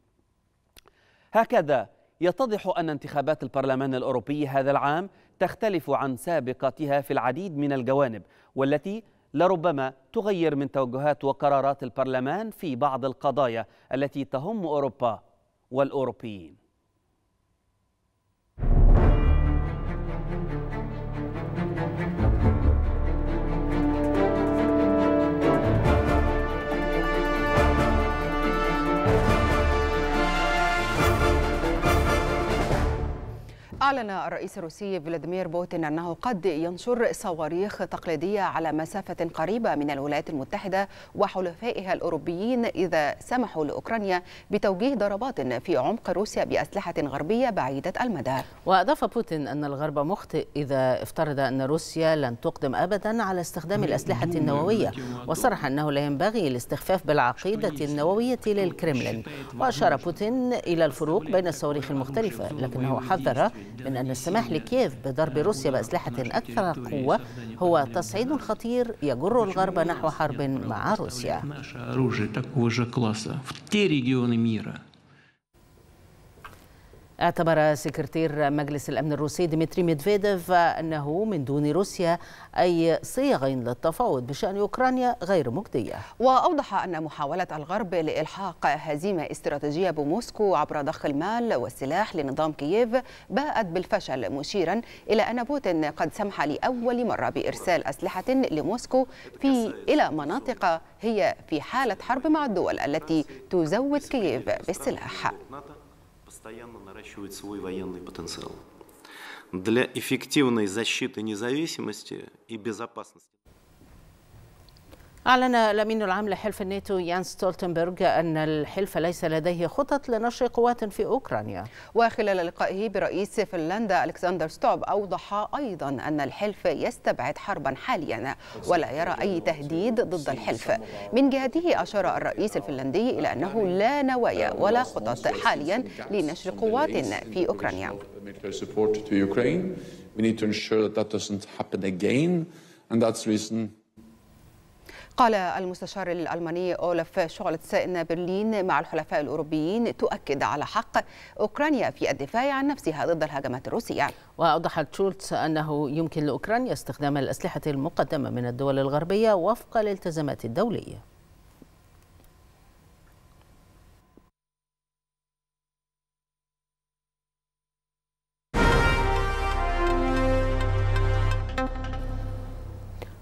هكذا يتضح أن انتخابات البرلمان الأوروبي هذا العام تختلف عن سابقتها في العديد من الجوانب، والتي لربما تغير من توجهات وقرارات البرلمان في بعض القضايا التي تهم أوروبا والأوروبيين. أعلن الرئيس الروسي فلاديمير بوتين أنه قد ينشر صواريخ تقليدية على مسافة قريبة من الولايات المتحدة وحلفائها الأوروبيين إذا سمحوا لأوكرانيا بتوجيه ضربات في عمق روسيا بأسلحة غربية بعيدة المدى. وأضاف بوتين أن الغرب مخطئ إذا افترض أن روسيا لن تقدم أبدا على استخدام الأسلحة النووية، وصرح أنه لا ينبغي الاستخفاف بالعقيدة النووية للكرملين. وأشار بوتين إلى الفروق بين الصواريخ المختلفة، لكنه حذر من أن السماح لكييف بضرب روسيا بأسلحة أكثر قوة هو تصعيد خطير يجر الغرب نحو حرب مع روسيا. اعتبر سكرتير مجلس الأمن الروسي ديمتري ميدفيديف أنه من دون روسيا أي صيغ للتفاوض بشأن أوكرانيا غير مجدية. وأوضح أن محاولة الغرب لإلحاق هزيمة استراتيجية بموسكو عبر ضخ المال والسلاح لنظام كييف باءت بالفشل، مشيرا إلى أن بوتين قد سمح لأول مرة بإرسال أسلحة لموسكو إلى مناطق هي في حالة حرب مع الدول التي تزود كييف بالسلاح. постоянно наращивает свой военный потенциал для эффективной защиты независимости и безопасности. أعلن الأمين العام لحلف الناتو يان ستولتنبرغ أن الحلف ليس لديه خطط لنشر قوات في أوكرانيا. وخلال لقائه برئيس فنلندا ألكسندر ستوب أوضح أيضا أن الحلف يستبعد حربا حاليا ولا يرى أي تهديد ضد الحلف. من جهته أشار الرئيس الفنلندي إلى أنه لا نوايا ولا خطط حاليا لنشر قوات في أوكرانيا. قال المستشار الألماني أولف شولتس إن برلين مع الحلفاء الأوروبيين تؤكد على حق أوكرانيا في الدفاع عن نفسها ضد الهجمات الروسية. وأوضحت شولتس أنه يمكن لأوكرانيا استخدام الأسلحة المقدمة من الدول الغربية وفق الالتزامات الدولية.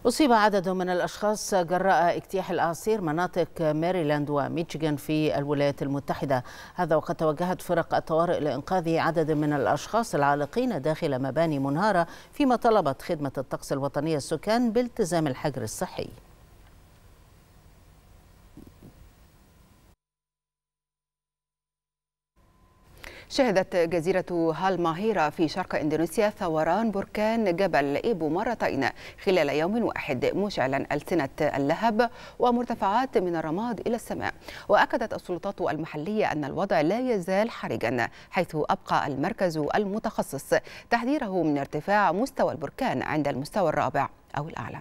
أصيب عدد من الأشخاص جراء اجتياح الأعاصير مناطق ماريلاند وميشيغان في الولايات المتحدة، هذا وقد توجهت فرق الطوارئ لإنقاذ عدد من الأشخاص العالقين داخل مباني منهارة، فيما طلبت خدمة الطقس الوطنية السكان بالتزام الحجر الصحي. شهدت جزيرة هالماهيرة في شرق إندونيسيا ثوران بركان جبل إيبو مرتين خلال يوم واحد، مشعلا ألسنة اللهب ومرتفعات من الرماد إلى السماء. وأكدت السلطات المحلية أن الوضع لا يزال حرجا، حيث أبقى المركز المتخصص تحذيره من ارتفاع مستوى البركان عند المستوى الرابع أو الأعلى.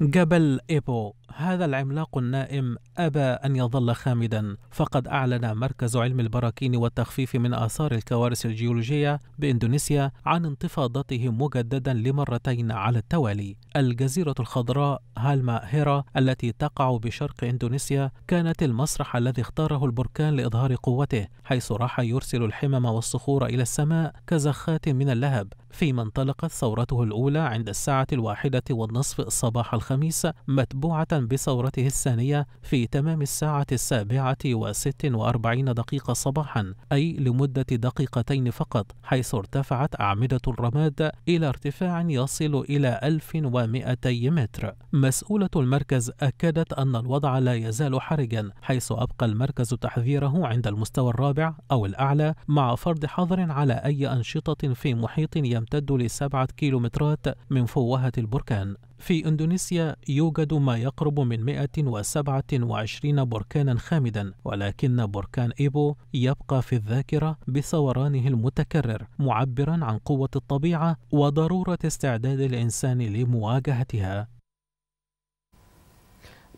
جبل إيبو، هذا العملاق النائم أبى أن يظل خامدا، فقد أعلن مركز علم البراكين والتخفيف من آثار الكوارث الجيولوجية بإندونيسيا عن انتفاضته مجددا لمرتين على التوالي. الجزيرة الخضراء هالماهيرة التي تقع بشرق إندونيسيا كانت المسرح الذي اختاره البركان لإظهار قوته، حيث راح يرسل الحمم والصخور إلى السماء كزخات من اللهب، فيما انطلقت ثورته الأولى عند الساعة 1:30 الصباح الخميس، متبوعة بثورته الثانية في تمام الساعة 7:46 صباحا، أي لمدة دقيقتين فقط، حيث ارتفعت أعمدة الرماد إلى ارتفاع يصل إلى 1200 متر. مسؤولة المركز أكدت أن الوضع لا يزال حرجا، حيث أبقى المركز تحذيره عند المستوى الرابع أو الأعلى، مع فرض حظر على أي أنشطة في محيط يمتد ل7 كيلومترات من فوهة البركان. في إندونيسيا يوجد ما يقرب من 127 بركانا خامدا، ولكن بركان إيبو يبقى في الذاكرة بثورانه المتكرر، معبرا عن قوة الطبيعة وضرورة استعداد الإنسان لمواجهتها.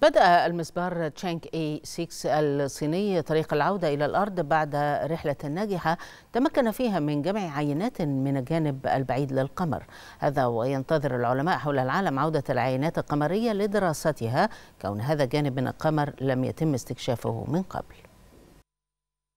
بدأ المسبار تشانغ اي 6 الصيني طريق العودة إلى الأرض بعد رحلة ناجحة تمكن فيها من جمع عينات من الجانب البعيد للقمر، هذا وينتظر العلماء حول العالم عودة العينات القمرية لدراستها، كون هذا الجانب من القمر لم يتم استكشافه من قبل.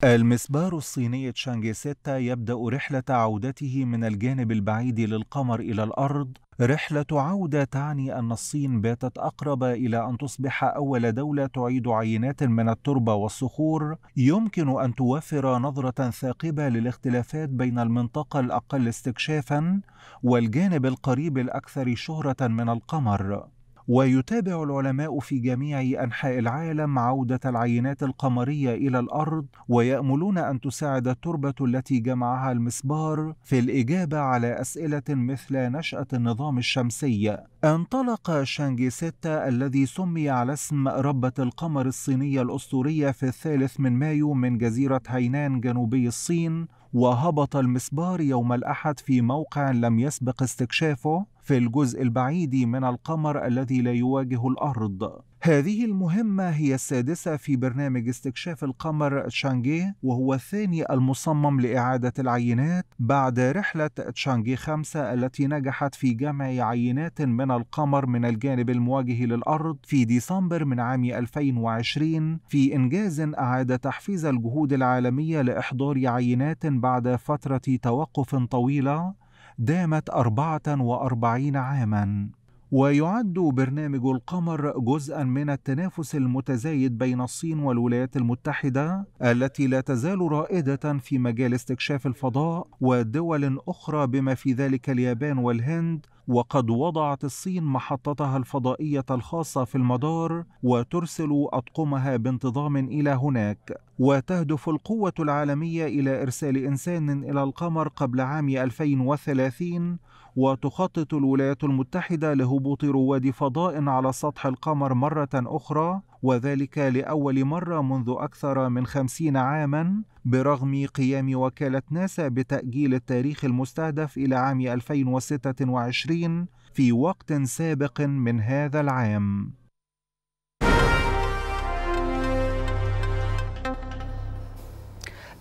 المسبار الصيني تشانغ 6 يبدأ رحلة عودته من الجانب البعيد للقمر إلى الأرض، رحلة عودة تعني أن الصين باتت أقرب إلى أن تصبح أول دولة تعيد عينات من التربة والصخور يمكن أن توفر نظرة ثاقبة للاختلافات بين المنطقة الأقل استكشافاً والجانب القريب الأكثر شهرة من القمر. ويتابع العلماء في جميع أنحاء العالم عودة العينات القمرية إلى الأرض، ويأملون أن تساعد التربة التي جمعها المسبار في الإجابة على أسئلة مثل نشأة النظام الشمسي. انطلق شانغ 6 الذي سمي على اسم ربة القمر الصينية الأسطورية في 3 مايو من جزيرة هاينان جنوبي الصين، وهبط المسبار يوم الأحد في موقع لم يسبق استكشافه في الجزء البعيد من القمر الذي لا يواجه الأرض. هذه المهمة هي السادسة في برنامج استكشاف القمر تشانغي، وهو الثاني المصمم لإعادة العينات بعد رحلة تشانغي 5 التي نجحت في جمع عينات من القمر من الجانب المواجه للأرض في ديسمبر من عام 2020، في إنجاز أعاد تحفيز الجهود العالمية لإحضار عينات بعد فترة توقف طويلة دامت 44 عاماً. ويعد برنامج القمر جزءاً من التنافس المتزايد بين الصين والولايات المتحدة التي لا تزال رائدة في مجال استكشاف الفضاء ودول أخرى بما في ذلك اليابان والهند، وقد وضعت الصين محطتها الفضائية الخاصة في المدار وترسل أطقمها بانتظام إلى هناك. وتهدف القوة العالمية إلى إرسال إنسان إلى القمر قبل عام 2030، وتخطط الولايات المتحدة لهبوط رواد فضاء على سطح القمر مرة أخرى وذلك لأول مرة منذ أكثر من 50 عاماً، برغم قيام وكالة ناسا بتأجيل التاريخ المستهدف إلى عام 2026 في وقت سابق من هذا العام.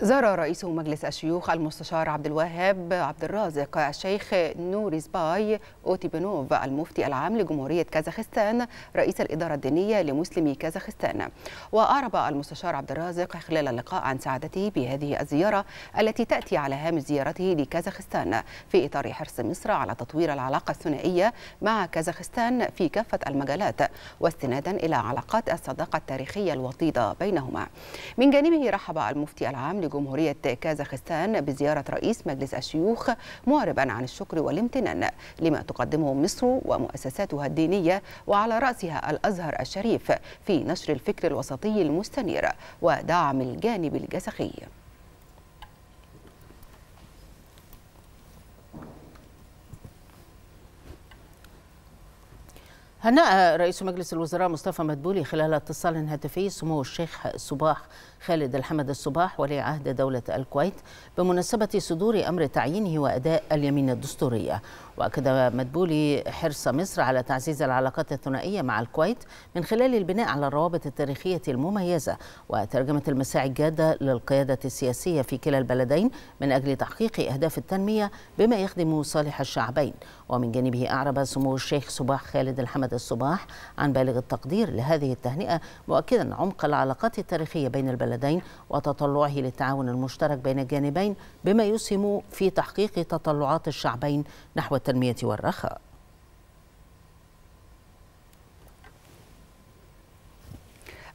زار رئيس مجلس الشيوخ المستشار عبد الوهاب عبد الرازق الشيخ نوريزباي اوتيبنوف المفتي العام لجمهورية كازاخستان رئيس الإدارة الدينية لمسلمي كازاخستان. وأعرب المستشار عبد الرازق خلال اللقاء عن سعادته بهذه الزيارة التي تأتي على هامش زيارته لكازاخستان في إطار حرص مصر على تطوير العلاقة الثنائية مع كازاخستان في كافة المجالات، واستنادا إلى علاقات الصداقة التاريخية الوطيدة بينهما. من جانبه رحب المفتي العام جمهورية كازاخستان بزيارة رئيس مجلس الشيوخ، معربا عن الشكر والامتنان لما تقدمه مصر ومؤسساتها الدينية وعلى رأسها الأزهر الشريف في نشر الفكر الوسطي المستنير ودعم الجانب الكازاخي. هنأ رئيس مجلس الوزراء مصطفى مدبولي خلال اتصال هاتفي سمو الشيخ الصباح خالد الحمد الصباح ولي عهد دولة الكويت بمناسبة صدور أمر تعيينه وأداء اليمين الدستورية. وأكد مدبولي حرص مصر على تعزيز العلاقات الثنائية مع الكويت من خلال البناء على الروابط التاريخية المميزة وترجمة المساعي الجادة للقيادة السياسية في كلا البلدين من أجل تحقيق أهداف التنمية بما يخدم صالح الشعبين. ومن جانبه أعرب سمو الشيخ صباح خالد الحمد الصباح عن بالغ التقدير لهذه التهنئة، مؤكدا عمق العلاقات التاريخية بين البلدين وتطلعه للتعاون المشترك بين الجانبين بما يسهم في تحقيق تطلعات الشعبين نحو التنمية والرخاء.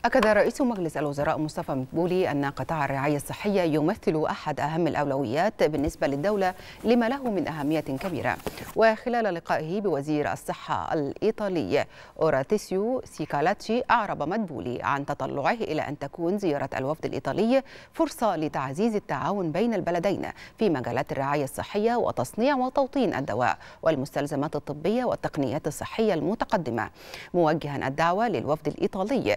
أكد رئيس مجلس الوزراء مصطفى مدبولي أن قطاع الرعاية الصحية يمثل أحد أهم الأولويات بالنسبة للدولة لما له من أهمية كبيرة. وخلال لقائه بوزير الصحة الإيطالي أوراتيسيو سيكالاتشي، أعرب مدبولي عن تطلعه إلى أن تكون زيارة الوفد الإيطالي فرصة لتعزيز التعاون بين البلدين في مجالات الرعاية الصحية وتصنيع وتوطين الدواء والمستلزمات الطبية والتقنيات الصحية المتقدمة، موجها الدعوة للوفد الإيطالي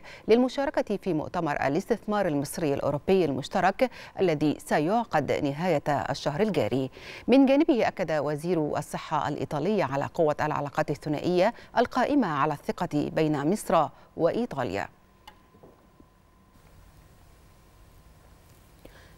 المشاركة في مؤتمر الاستثمار المصري الأوروبي المشترك الذي سيعقد نهاية الشهر الجاري. من جانبه أكد وزير الصحة الإيطالي على قوة العلاقات الثنائية القائمة على الثقة بين مصر وإيطاليا.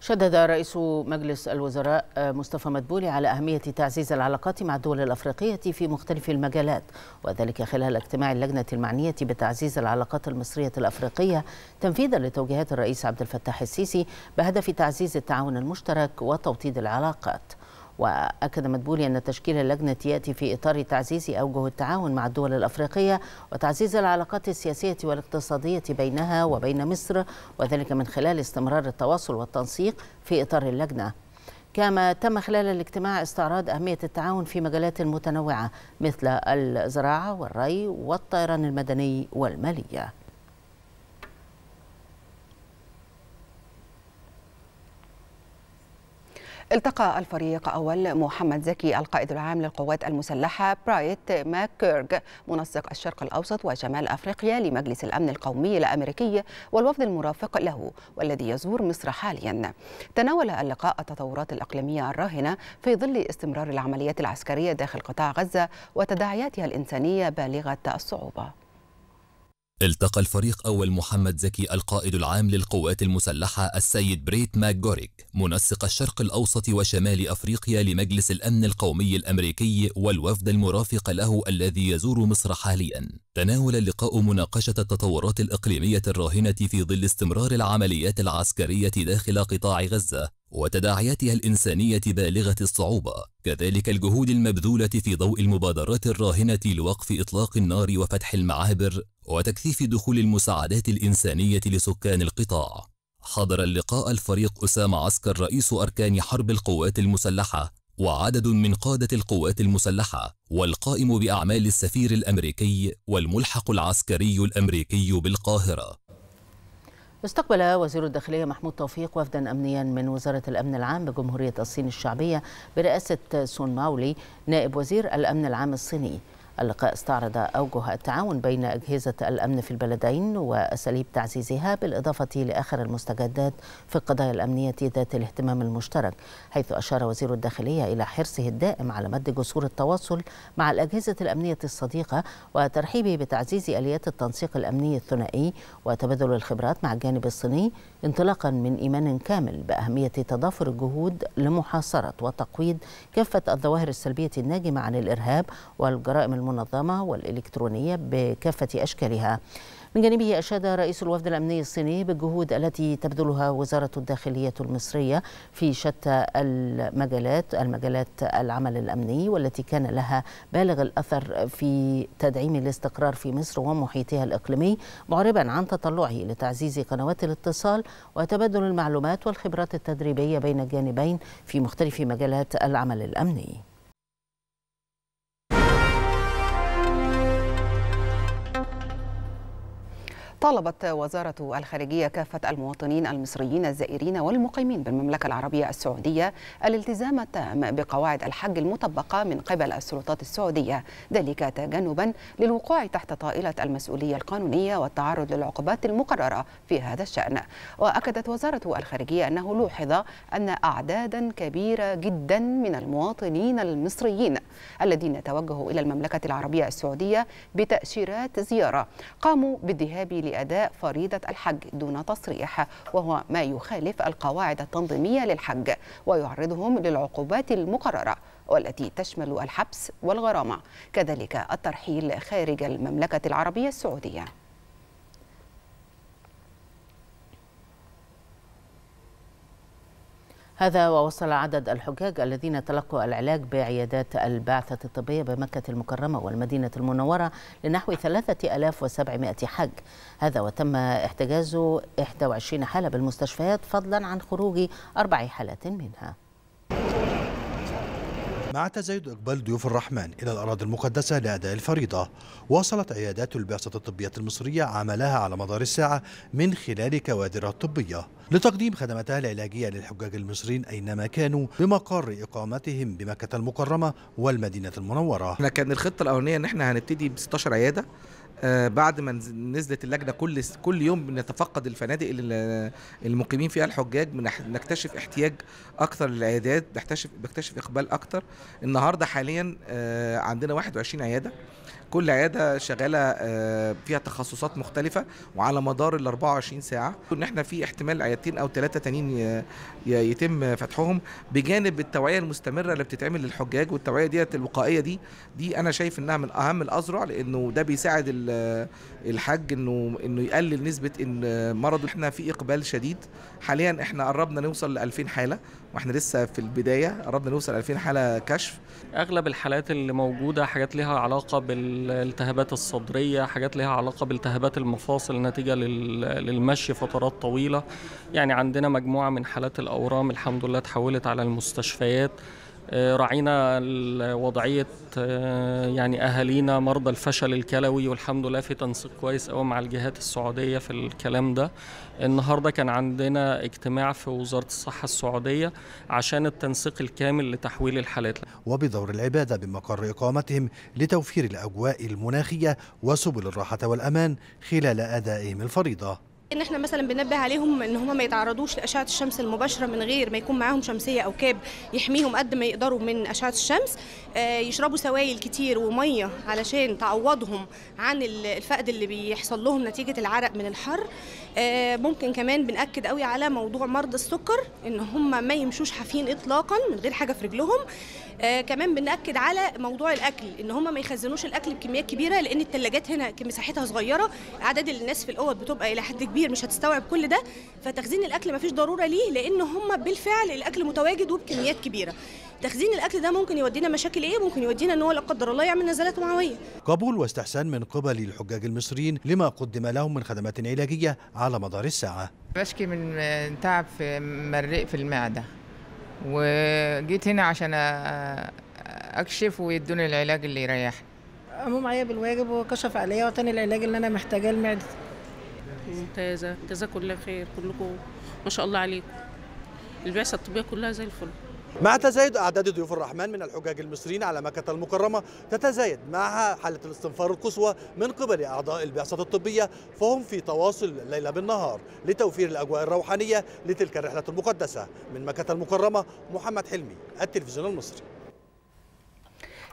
شدد رئيس مجلس الوزراء مصطفى مدبولي على أهمية تعزيز العلاقات مع الدول الأفريقية في مختلف المجالات، وذلك خلال اجتماع اللجنة المعنية بتعزيز العلاقات المصرية الأفريقية تنفيذا لتوجيهات الرئيس عبد الفتاح السيسي بهدف تعزيز التعاون المشترك وتوطيد العلاقات. وأكد مدبولي أن تشكيل اللجنة يأتي في إطار تعزيز أوجه التعاون مع الدول الأفريقية وتعزيز العلاقات السياسية والاقتصادية بينها وبين مصر، وذلك من خلال استمرار التواصل والتنسيق في إطار اللجنة. كما تم خلال الاجتماع استعراض أهمية التعاون في مجالات متنوعة مثل الزراعة والري والطيران المدني والمالية. التقى الفريق أول محمد زكي القائد العام للقوات المسلحة بريت ماكغورك منسق الشرق الأوسط وشمال أفريقيا لمجلس الأمن القومي الأمريكي والوفد المرافق له والذي يزور مصر حاليا. تناول اللقاء التطورات الإقليمية الراهنة في ظل استمرار العمليات العسكرية داخل قطاع غزة وتداعياتها الإنسانية بالغة الصعوبة. التقى الفريق أول محمد زكي القائد العام للقوات المسلحة السيد بريت ماكغورك منسق الشرق الأوسط وشمال أفريقيا لمجلس الأمن القومي الأمريكي والوفد المرافق له الذي يزور مصر حاليا. تناول اللقاء مناقشة التطورات الإقليمية الراهنة في ظل استمرار العمليات العسكرية داخل قطاع غزة وتداعياتها الإنسانية بالغة الصعوبة، كذلك الجهود المبذولة في ضوء المبادرات الراهنة لوقف إطلاق النار وفتح المعابر وتكثيف دخول المساعدات الإنسانية لسكان القطاع. حضر اللقاء الفريق أسامة عسكر رئيس أركان حرب القوات المسلحة وعدد من قادة القوات المسلحة والقائم بأعمال السفير الأمريكي والملحق العسكري الأمريكي بالقاهرة. استقبل وزير الداخلية محمود توفيق وفدا أمنيا من وزارة الأمن العام بجمهورية الصين الشعبية برئاسة سون ماولي نائب وزير الأمن العام الصيني. اللقاء استعرض أوجه التعاون بين أجهزة الأمن في البلدين وأساليب تعزيزها، بالإضافة لآخر المستجدات في القضايا الأمنية ذات الاهتمام المشترك، حيث أشار وزير الداخلية إلى حرصه الدائم على مد جسور التواصل مع الأجهزة الأمنية الصديقة وترحيبه بتعزيز آليات التنسيق الأمني الثنائي وتبادل الخبرات مع الجانب الصيني، انطلاقا من إيمان كامل بأهمية تضافر الجهود لمحاصرة وتقويض كافة الظواهر السلبية الناجمة عن الإرهاب والجرائم المنظمة والإلكترونية بكافة أشكالها. من جانبه أشاد رئيس الوفد الأمني الصيني بالجهود التي تبذلها وزارة الداخلية المصرية في شتى المجالات العمل الأمني، والتي كان لها بالغ الأثر في تدعيم الاستقرار في مصر ومحيطها الإقليمي، معربا عن تطلعه لتعزيز قنوات الاتصال وتبادل المعلومات والخبرات التدريبية بين الجانبين في مختلف مجالات العمل الأمني. طالبت وزارة الخارجية كافة المواطنين المصريين الزائرين والمقيمين بالمملكة العربية السعودية الالتزام التام بقواعد الحج المطبقة من قبل السلطات السعودية، ذلك تجنبا للوقوع تحت طائلة المسؤولية القانونية والتعرض للعقوبات المقررة في هذا الشأن. وأكدت وزارة الخارجية أنه لوحظ أن أعدادا كبيرة جدا من المواطنين المصريين الذين توجهوا إلى المملكة العربية السعودية بتأشيرات زيارة قاموا بالذهاب أداء فريضة الحج دون تصريح، وهو ما يخالف القواعد التنظيمية للحج ويعرضهم للعقوبات المقررة والتي تشمل الحبس والغرامة، كذلك الترحيل خارج المملكة العربية السعودية. هذا ووصل عدد الحجاج الذين تلقوا العلاج بعيادات البعثة الطبية بمكة المكرمة والمدينة المنورة لنحو 3700 حج، هذا وتم احتجاز 21 حالة بالمستشفيات، فضلا عن خروج 4 حالات منها. مع تزايد إقبال ضيوف الرحمن إلى الأراضي المقدسة لأداء الفريضة، واصلت عيادات البعثة الطبية المصرية عملها على مدار الساعة من خلال كوادرها الطبية لتقديم خدماتها العلاجية للحجاج المصريين أينما كانوا بمقر إقامتهم بمكة المكرمة والمدينة المنورة. احنا كان الخطة الأولانية إن احنا هنبتدي ب 16 عيادة، بعد ما نزلت اللجنة كل يوم بنتفقد الفنادق اللي المقيمين فيها الحجاج، نكتشف احتياج أكثر للعيادات، بكتشف إقبال أكثر. النهاردة حاليا عندنا 21 عيادة، كل عيادة شغالة فيها تخصصات مختلفة وعلى مدار ال 24 ساعة، إن احنا في احتمال عيادتين أو 3 تانيين يتم فتحهم، بجانب التوعية المستمرة اللي بتتعمل للحجاج، والتوعية دي الوقائية دي أنا شايف إنها من أهم الأذرع، لأنه ده بيساعد الحج إنه يقلل نسبة إن مرض. احنا في إقبال شديد حاليا، احنا قربنا نوصل ل 2000 حالة، واحنا لسه في البداية، قربنا نوصل 2000 حالة كشف. أغلب الحالات اللي موجودة حاجات لها علاقة بالالتهابات الصدرية، حاجات لها علاقة بالتهابات المفاصل نتيجة للمشي فترات طويلة، يعني عندنا مجموعة من حالات الأورام الحمد لله تحولت على المستشفيات. راعينا وضعية يعني أهالينا مرضى الفشل الكلوي، والحمد لله في تنسيق كويس قوي مع الجهات السعودية في الكلام ده. النهارده كان عندنا اجتماع في وزارة الصحة السعودية عشان التنسيق الكامل لتحويل الحالات، وبدور العبادة بمقر إقامتهم لتوفير الأجواء المناخية وسبل الراحة والأمان خلال أدائهم الفريضة. إن إحنا مثلا بننبه عليهم إن هم ما يتعرضوش لأشعة الشمس المباشرة من غير ما يكون معاهم شمسية أو كاب يحميهم قد ما يقدروا من أشعة الشمس، يشربوا سوائل كتير ومية علشان تعوضهم عن الفقد اللي بيحصل لهم نتيجة العرق من الحر. ممكن كمان بنأكد قوي على موضوع مرضى السكر إن هم ما يمشوش حافين إطلاقا من غير حاجة في رجلهم. كمان بنأكد على موضوع الأكل إن هم ما يخزنوش الأكل بكميات كبيرة، لأن الثلاجات هنا مساحتها صغيرة، عدد الناس في الأوض بتبقى إلى حد كبير مش هتستوعب كل ده، فتخزين الاكل مفيش ضروره ليه، لان هم بالفعل الاكل متواجد وبكميات كبيره. تخزين الاكل ده ممكن يودينا مشاكل ايه؟ ممكن يودينا ان هو لا قدر الله يعمل نزلات معويه. قبول واستحسان من قبل الحجاج المصريين لما قدم لهم من خدمات علاجيه على مدار الساعه. بشكي من تعب في مريء في المعده، وجيت هنا عشان اكشف ويدوني العلاج اللي يريحني. قاموا معايا بالواجب وكشف عليا وتاني العلاج اللي انا محتاجاه لمعدتي. ممتازة، جزاكم الله خير كلكم ما شاء الله عليكم. البعثة الطبية كلها زي الفل، مع تزايد أعداد ضيوف الرحمن من الحجاج المصريين على مكة المكرمة، تتزايد معها حالة الاستنفار القصوى من قبل أعضاء البعثة الطبية، فهم في تواصل الليل بالنهار لتوفير الأجواء الروحانية لتلك الرحلة المقدسة. من مكة المكرمة، محمد حلمي، التلفزيون المصري.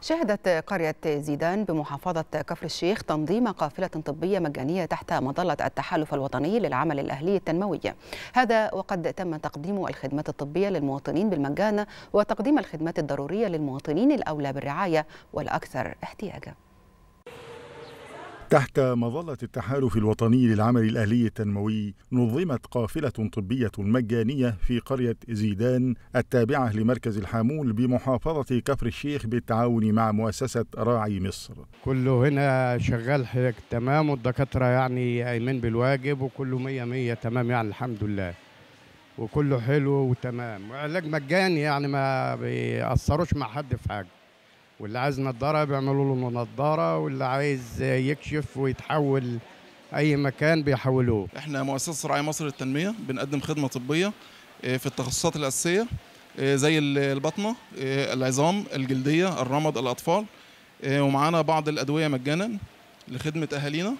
شهدت قرية زيدان بمحافظة كفر الشيخ تنظيم قافلة طبية مجانية تحت مظلة التحالف الوطني للعمل الأهلي التنموي، هذا وقد تم تقديم الخدمات الطبية للمواطنين بالمجان وتقديم الخدمات الضرورية للمواطنين الأولى بالرعاية والأكثر احتياجا. تحت مظلة التحالف الوطني للعمل الأهلي التنموي نظمت قافلة طبية مجانية في قرية زيدان التابعة لمركز الحامول بمحافظة كفر الشيخ بالتعاون مع مؤسسة راعي مصر. كله هنا شغال حياك تمام، والدكاترة يعني أيمن بالواجب، وكله 100 تمام يعني الحمد لله، وكله حلو وتمام، وعلاج مجاني يعني ما بيأثروش مع حد في حاجة، واللي عايز نظاره بيعملوا له نظاره، واللي عايز يكشف ويتحول اي مكان بيحولوه. احنا مؤسسه راعي مصر للتنميه بنقدم خدمه طبيه في التخصصات الاساسيه زي البطنه، العظام، الجلديه، الرمد، الاطفال، ومعانا بعض الادويه مجانا لخدمه اهالينا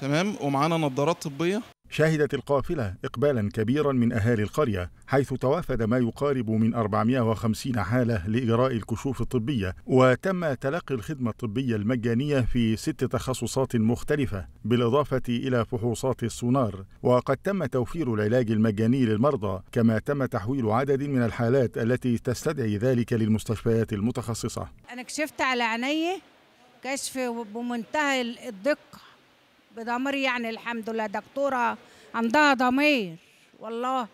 تمام، ومعانا نظارات طبيه. شهدت القافلة إقبالا كبيرا من أهالي القرية، حيث توافد ما يقارب من 450 حالة لإجراء الكشوف الطبية، وتم تلقي الخدمة الطبية المجانية في 6 تخصصات مختلفة بالإضافة إلى فحوصات السونار، وقد تم توفير العلاج المجاني للمرضى، كما تم تحويل عدد من الحالات التي تستدعي ذلك للمستشفيات المتخصصة. أنا كشفت على عيني كشف بمنتهى الدقة بضمير، يعني الحمد لله دكتوره عندها ضمير والله،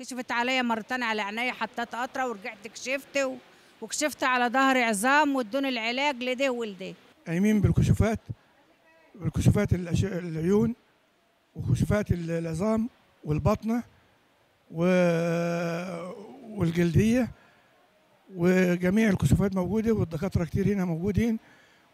كشفت عليا مرتين على عينيا، حطيت قطره ورجعت كشفت وكشفت على ظهر عظام، وادوني العلاج لده ولده. قايمين بالكشوفات، بالكشوفات العيون وكشوفات العظام والبطنه والجلديه، وجميع الكشوفات موجوده، والدكاتره كتير هنا موجودين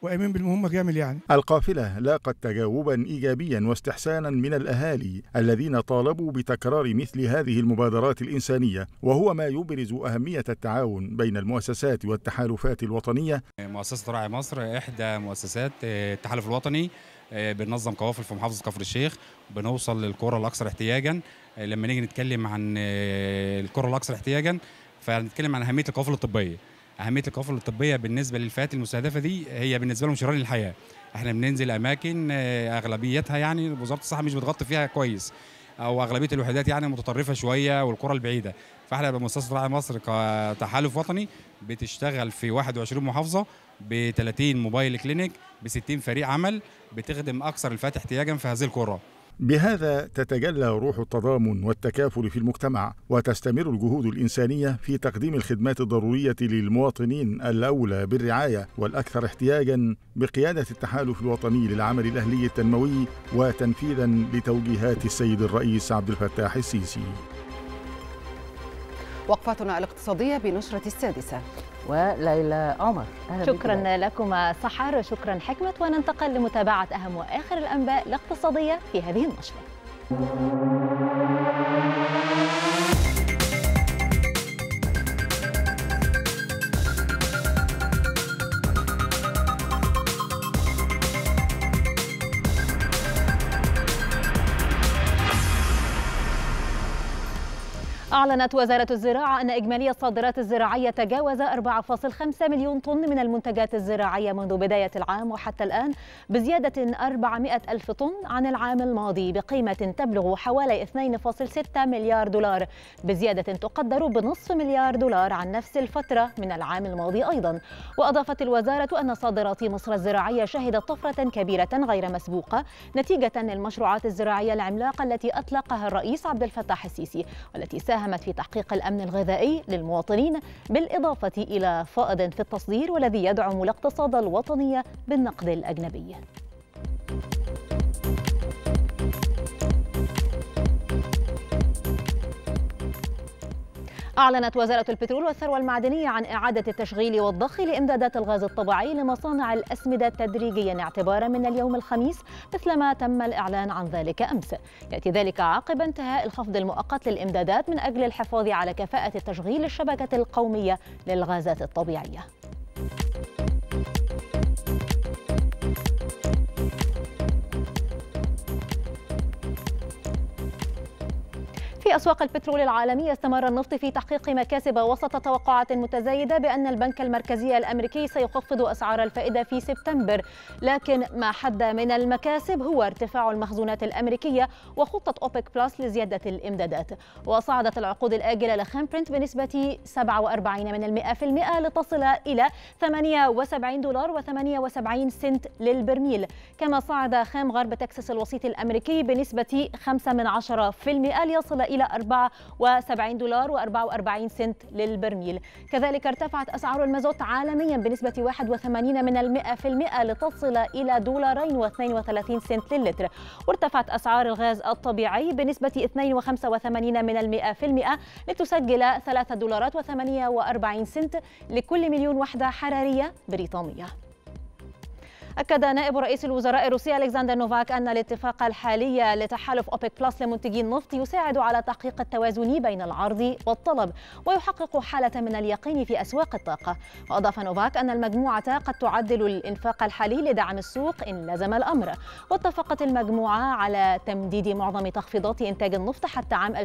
وأمين بالمهمة كامل يعني. القافلة لاقت تجاوبا إيجابيا واستحسانا من الأهالي الذين طالبوا بتكرار مثل هذه المبادرات الإنسانية، وهو ما يبرز أهمية التعاون بين المؤسسات والتحالفات الوطنية. مؤسسة راعي مصر إحدى مؤسسات التحالف الوطني، بننظم قوافل في محافظة كفر الشيخ، بنوصل للقرى الأكثر احتياجا. لما نيجي نتكلم عن القرى الأكثر احتياجا فنتكلم عن أهمية القوافل الطبية. أهمية القوافل الطبية بالنسبة للفئات المستهدفة دي هي بالنسبة لهم شريان الحياة. احنا بننزل أماكن أغلبيتها يعني وزارة الصحة مش بتغطي فيها كويس، أو أغلبية الوحدات يعني متطرفة شوية والقرى البعيدة، فاحنا بمؤسسة راعي مصر كتحالف وطني بتشتغل في 21 محافظة ب 30 موبايل كلينيك ب 60 فريق عمل، بتخدم أكثر الفئات احتياجا في هذه القرى. بهذا تتجلى روح التضامن والتكافل في المجتمع، وتستمر الجهود الإنسانية في تقديم الخدمات الضرورية للمواطنين الأولى بالرعاية والأكثر احتياجاً بقيادة التحالف الوطني للعمل الأهلي التنموي، وتنفيذاً لتوجيهات السيد الرئيس عبد الفتاح السيسي. وقفتنا الاقتصادية بنشرة السادسة وليلى عمر. شكرا لكم سحر، شكرا حكمة، وننتقل لمتابعة أهم وآخر الأنباء الاقتصادية في هذه النشرة. أعلنت وزارة الزراعة أن إجمالي الصادرات الزراعية تجاوز 4.5 مليون طن من المنتجات الزراعية منذ بداية العام وحتى الآن، بزيادة 400 ألف طن عن العام الماضي بقيمة تبلغ حوالي 2.6 مليار دولار، بزيادة تقدر بنصف مليار دولار عن نفس الفترة من العام الماضي أيضا. وأضافت الوزارة أن صادرات مصر الزراعية شهدت طفرة كبيرة غير مسبوقة نتيجة للمشروعات الزراعية العملاقة التي أطلقها الرئيس عبد الفتاح السيسي، والتي ساهمت في تحقيق الأمن الغذائي للمواطنين، بالإضافة إلى فائض في التصدير والذي يدعم الاقتصاد الوطني بالنقد الأجنبي. أعلنت وزارة البترول والثروة المعدنية عن إعادة التشغيل والضخ لإمدادات الغاز الطبيعي لمصانع الأسمدة تدريجيا اعتبارا من اليوم الخميس، مثلما تم الإعلان عن ذلك أمس. يأتي ذلك عقب انتهاء الخفض المؤقت للإمدادات من أجل الحفاظ على كفاءة التشغيل للشبكة القومية للغازات الطبيعية. في أسواق البترول العالمية، استمر النفط في تحقيق مكاسب وسط توقعات متزايدة بأن البنك المركزي الأمريكي سيخفض أسعار الفائدة في سبتمبر، لكن ما حد من المكاسب هو ارتفاع المخزونات الأمريكية وخطة أوبك بلس لزيادة الإمدادات. وصعدت العقود الآجلة لخام برنت بنسبة 47% لتصل إلى $78.78 للبرميل، كما صعد خام غرب تكساس الوسيط الأمريكي بنسبة 0.5% ليصل إلى $74.44 للبرميل. كذلك ارتفعت أسعار المازوت عالميا بنسبة 81% لتصل إلى $2.32 للتر، وارتفعت أسعار الغاز الطبيعي بنسبة 2.85% لتسجل $3.48 لكل مليون وحدة حرارية بريطانية. أكد نائب رئيس الوزراء الروسي ألكسندر نوفاك أن الاتفاق الحالي لتحالف أوبك بلس لمنتجي النفط يساعد على تحقيق التوازن بين العرض والطلب ويحقق حالة من اليقين في أسواق الطاقة. وأضاف نوفاك أن المجموعة قد تعدل الإنفاق الحالي لدعم السوق إن لزم الأمر. واتفقت المجموعة على تمديد معظم تخفيضات إنتاج النفط حتى عام 2025،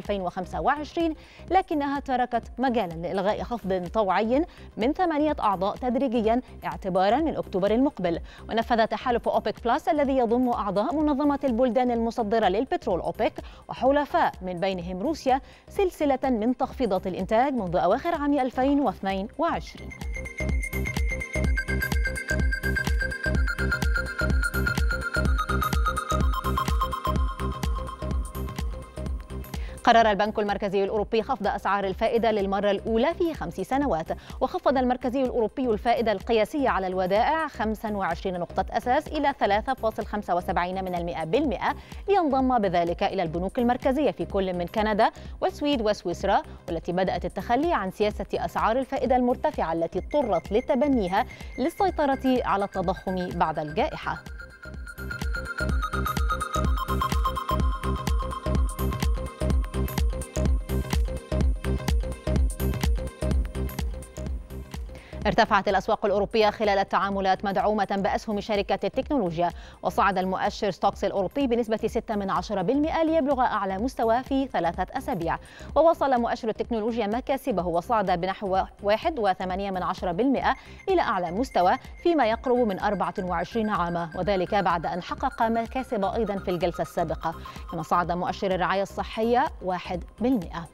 لكنها تركت مجالا لإلغاء خفض طوعي من 8 أعضاء تدريجيا اعتبارا من أكتوبر المقبل. نفذ تحالف أوبك بلس الذي يضم أعضاء منظمة البلدان المصدرة للبترول أوبك وحلفاء من بينهم روسيا سلسلة من تخفيضات الإنتاج منذ أواخر عام 2022. قرر البنك المركزي الأوروبي خفض أسعار الفائدة للمرة الأولى في 5 سنوات، وخفض المركزي الأوروبي الفائدة القياسية على الودائع 25 نقطة أساس إلى 3.75% لينضم بذلك إلى البنوك المركزية في كل من كندا والسويد وسويسرا، والتي بدأت التخلي عن سياسة أسعار الفائدة المرتفعة التي اضطرت لتبنيها للسيطرة على التضخم بعد الجائحة. ارتفعت الأسواق الأوروبية خلال التعاملات مدعومة بأسهم شركة التكنولوجيا، وصعد المؤشر ستوكس الأوروبي بنسبة 0.6% ليبلغ أعلى مستوى في 3 أسابيع، ووصل مؤشر التكنولوجيا مكاسبه وصعد بنحو 1.8% إلى أعلى مستوى فيما يقرب من 24 عاما، وذلك بعد أن حقق مكاسب أيضا في الجلسة السابقة، كما صعد مؤشر الرعاية الصحية 1%.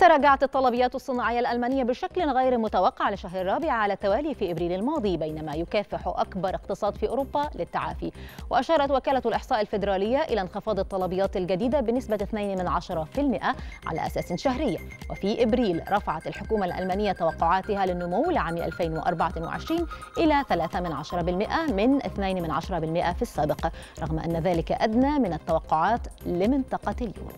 تراجعت الطلبيات الصناعية الألمانية بشكل غير متوقع لشهر الرابع على التوالي في إبريل الماضي، بينما يكافح أكبر اقتصاد في أوروبا للتعافي. وأشارت وكالة الإحصاء الفيدرالية إلى انخفاض الطلبيات الجديدة بنسبة 0.2% على أساس شهري. وفي إبريل رفعت الحكومة الألمانية توقعاتها للنمو لعام 2024 إلى 0.3% من 0.2% في السابق، رغم أن ذلك أدنى من التوقعات لمنطقة اليورو.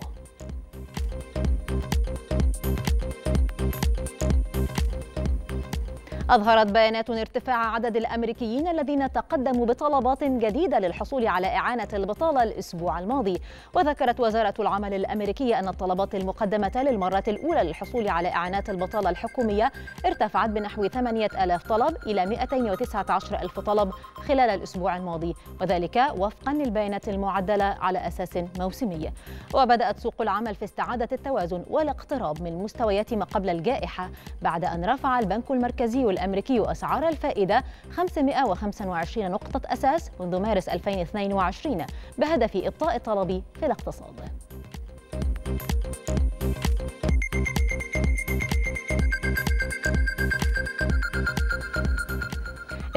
أظهرت بيانات ارتفاع عدد الأمريكيين الذين تقدموا بطلبات جديدة للحصول على إعانة البطالة الأسبوع الماضي. وذكرت وزارة العمل الأمريكية أن الطلبات المقدمة للمرة الأولى للحصول على إعانات البطالة الحكومية ارتفعت بنحو 8000 طلب إلى 219000 طلب خلال الأسبوع الماضي، وذلك وفقا للبيانات المعدلة على أساس موسمي. وبدأت سوق العمل في استعادة التوازن والاقتراب من مستويات ما قبل الجائحة، بعد أن رفع البنك المركزي الأمريكي أسعار الفائدة 525 نقطة أساس منذ مارس 2022 بهدف إبطاء الطلب في الاقتصاد.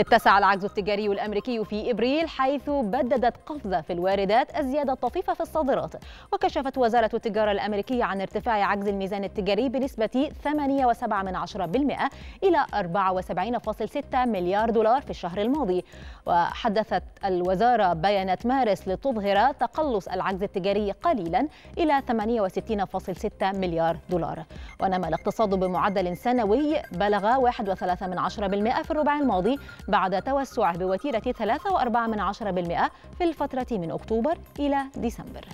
اتسع العجز التجاري الأمريكي في إبريل، حيث بددت قفزة في الواردات الزيادة الطفيفة في الصادرات. وكشفت وزارة التجارة الأمريكية عن ارتفاع عجز الميزان التجاري بنسبة 8.7% إلى 74.6 مليار دولار في الشهر الماضي. وحدثت الوزارة بيانات مارس لتظهر تقلص العجز التجاري قليلا إلى 68.6 مليار دولار. ونما الاقتصاد بمعدل سنوي بلغ 1.3% في الربع الماضي، بعد توسعه بوتيرة 3.4% في الفترة من أكتوبر إلى ديسمبر.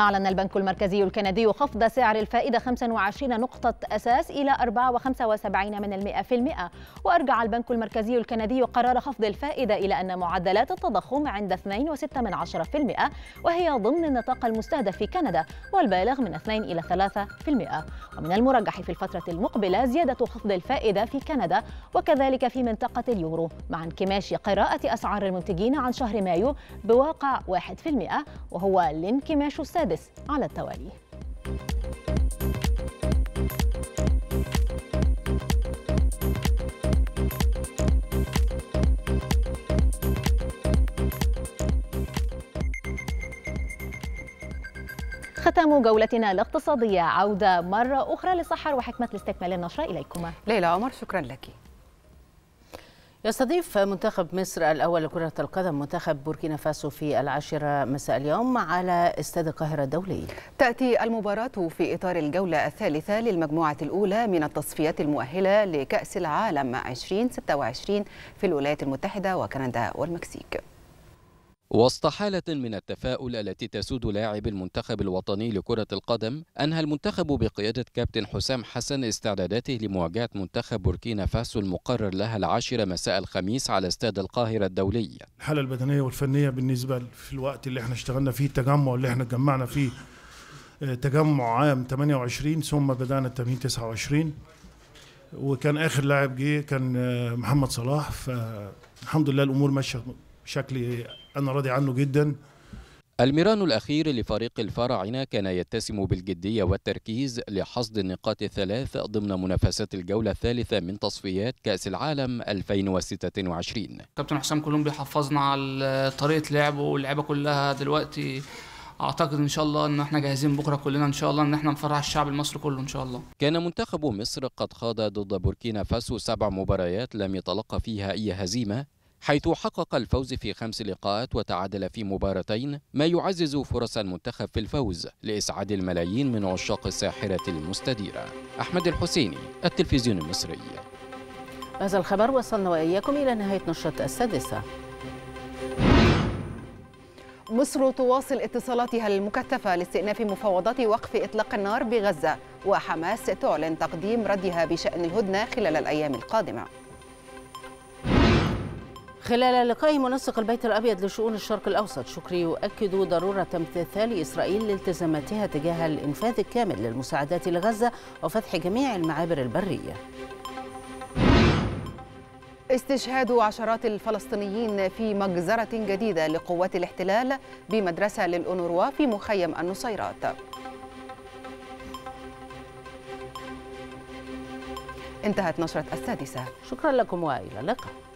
أعلن البنك المركزي الكندي خفض سعر الفائدة 25 نقطة أساس إلى 4.75%، وأرجع البنك المركزي الكندي قرار خفض الفائدة إلى أن معدلات التضخم عند 2.6%، وهي ضمن النطاق المستهدف في كندا والبالغ من 2 إلى 3%. ومن المرجح في الفترة المقبلة زيادة خفض الفائدة في كندا وكذلك في منطقة اليورو، مع انكماش قراءة أسعار المنتجين عن شهر مايو بواقع 1%، وهو الانكماش السادس على التوالي. ختام جولتنا الاقتصادية، عودة مرة أخرى للسحر وحكمة لاستكمال النشرة. إليكما ليلى عمر، شكرا لك. يستضيف منتخب مصر الأول لكرة القدم منتخب بوركينا فاسو في 10:00 مساء اليوم على استاد القاهرة الدولي. تأتي المباراة في إطار الجولة الثالثة للمجموعة الأولى من التصفيات المؤهلة لكأس العالم 2026 في الولايات المتحدة وكندا والمكسيك. وسط حالة من التفاؤل التي تسود لاعب المنتخب الوطني لكرة القدم، أنهى المنتخب بقيادة كابتن حسام حسن استعداداته لمواجهة منتخب بوركينا فاسو المقرر لها 10:00 مساء الخميس على استاد القاهرة الدولي. الحالة البدنية والفنية بالنسبة في الوقت اللي احنا اشتغلنا فيه، التجمع اللي احنا اتجمعنا فيه تجمع عام 28 ثم بدأنا التمرين 29، وكان آخر لاعب جه كان محمد صلاح، فالحمد لله الأمور ماشية بشكل أنا راضي عنه جدا. الميران الأخير لفريق الفراعنة كان يتسم بالجدية والتركيز لحصد النقاط الثلاث ضمن منافسات الجولة الثالثة من تصفيات كأس العالم 2026. كابتن حسام كلهم بيحفظنا على طريقة لعبه واللعبة كلها دلوقتي. أعتقد إن شاء الله إن احنا جاهزين بكرة كلنا إن شاء الله إن احنا نفرح الشعب المصري كله إن شاء الله. كان منتخب مصر قد خاض ضد بوركينا فاسو 7 مباريات لم يتلقى فيها أي هزيمة، حيث حقق الفوز في 5 لقاءات وتعادل في 2، ما يعزز فرص المنتخب في الفوز لإسعاد الملايين من عشاق الساحرة المستديرة. أحمد الحسيني، التلفزيون المصري. هذا الخبر وصلنا وإياكم إلى نهاية نشرة 6. مصر تواصل اتصالاتها المكثفة لاستئناف مفاوضات وقف إطلاق النار بغزة، وحماس تعلن تقديم ردها بشأن الهدنة خلال الأيام القادمة. خلال لقاء منسق البيت الأبيض لشؤون الشرق الأوسط، شكري يؤكد ضرورة امتثال إسرائيل لالتزاماتها تجاه الإنفاذ الكامل للمساعدات لغزة وفتح جميع المعابر البرية. استشهاد عشرات الفلسطينيين في مجزرة جديدة لقوات الاحتلال بمدرسة للأونروا في مخيم النصيرات. انتهت نشرة 6. شكرا لكم وإلى اللقاء.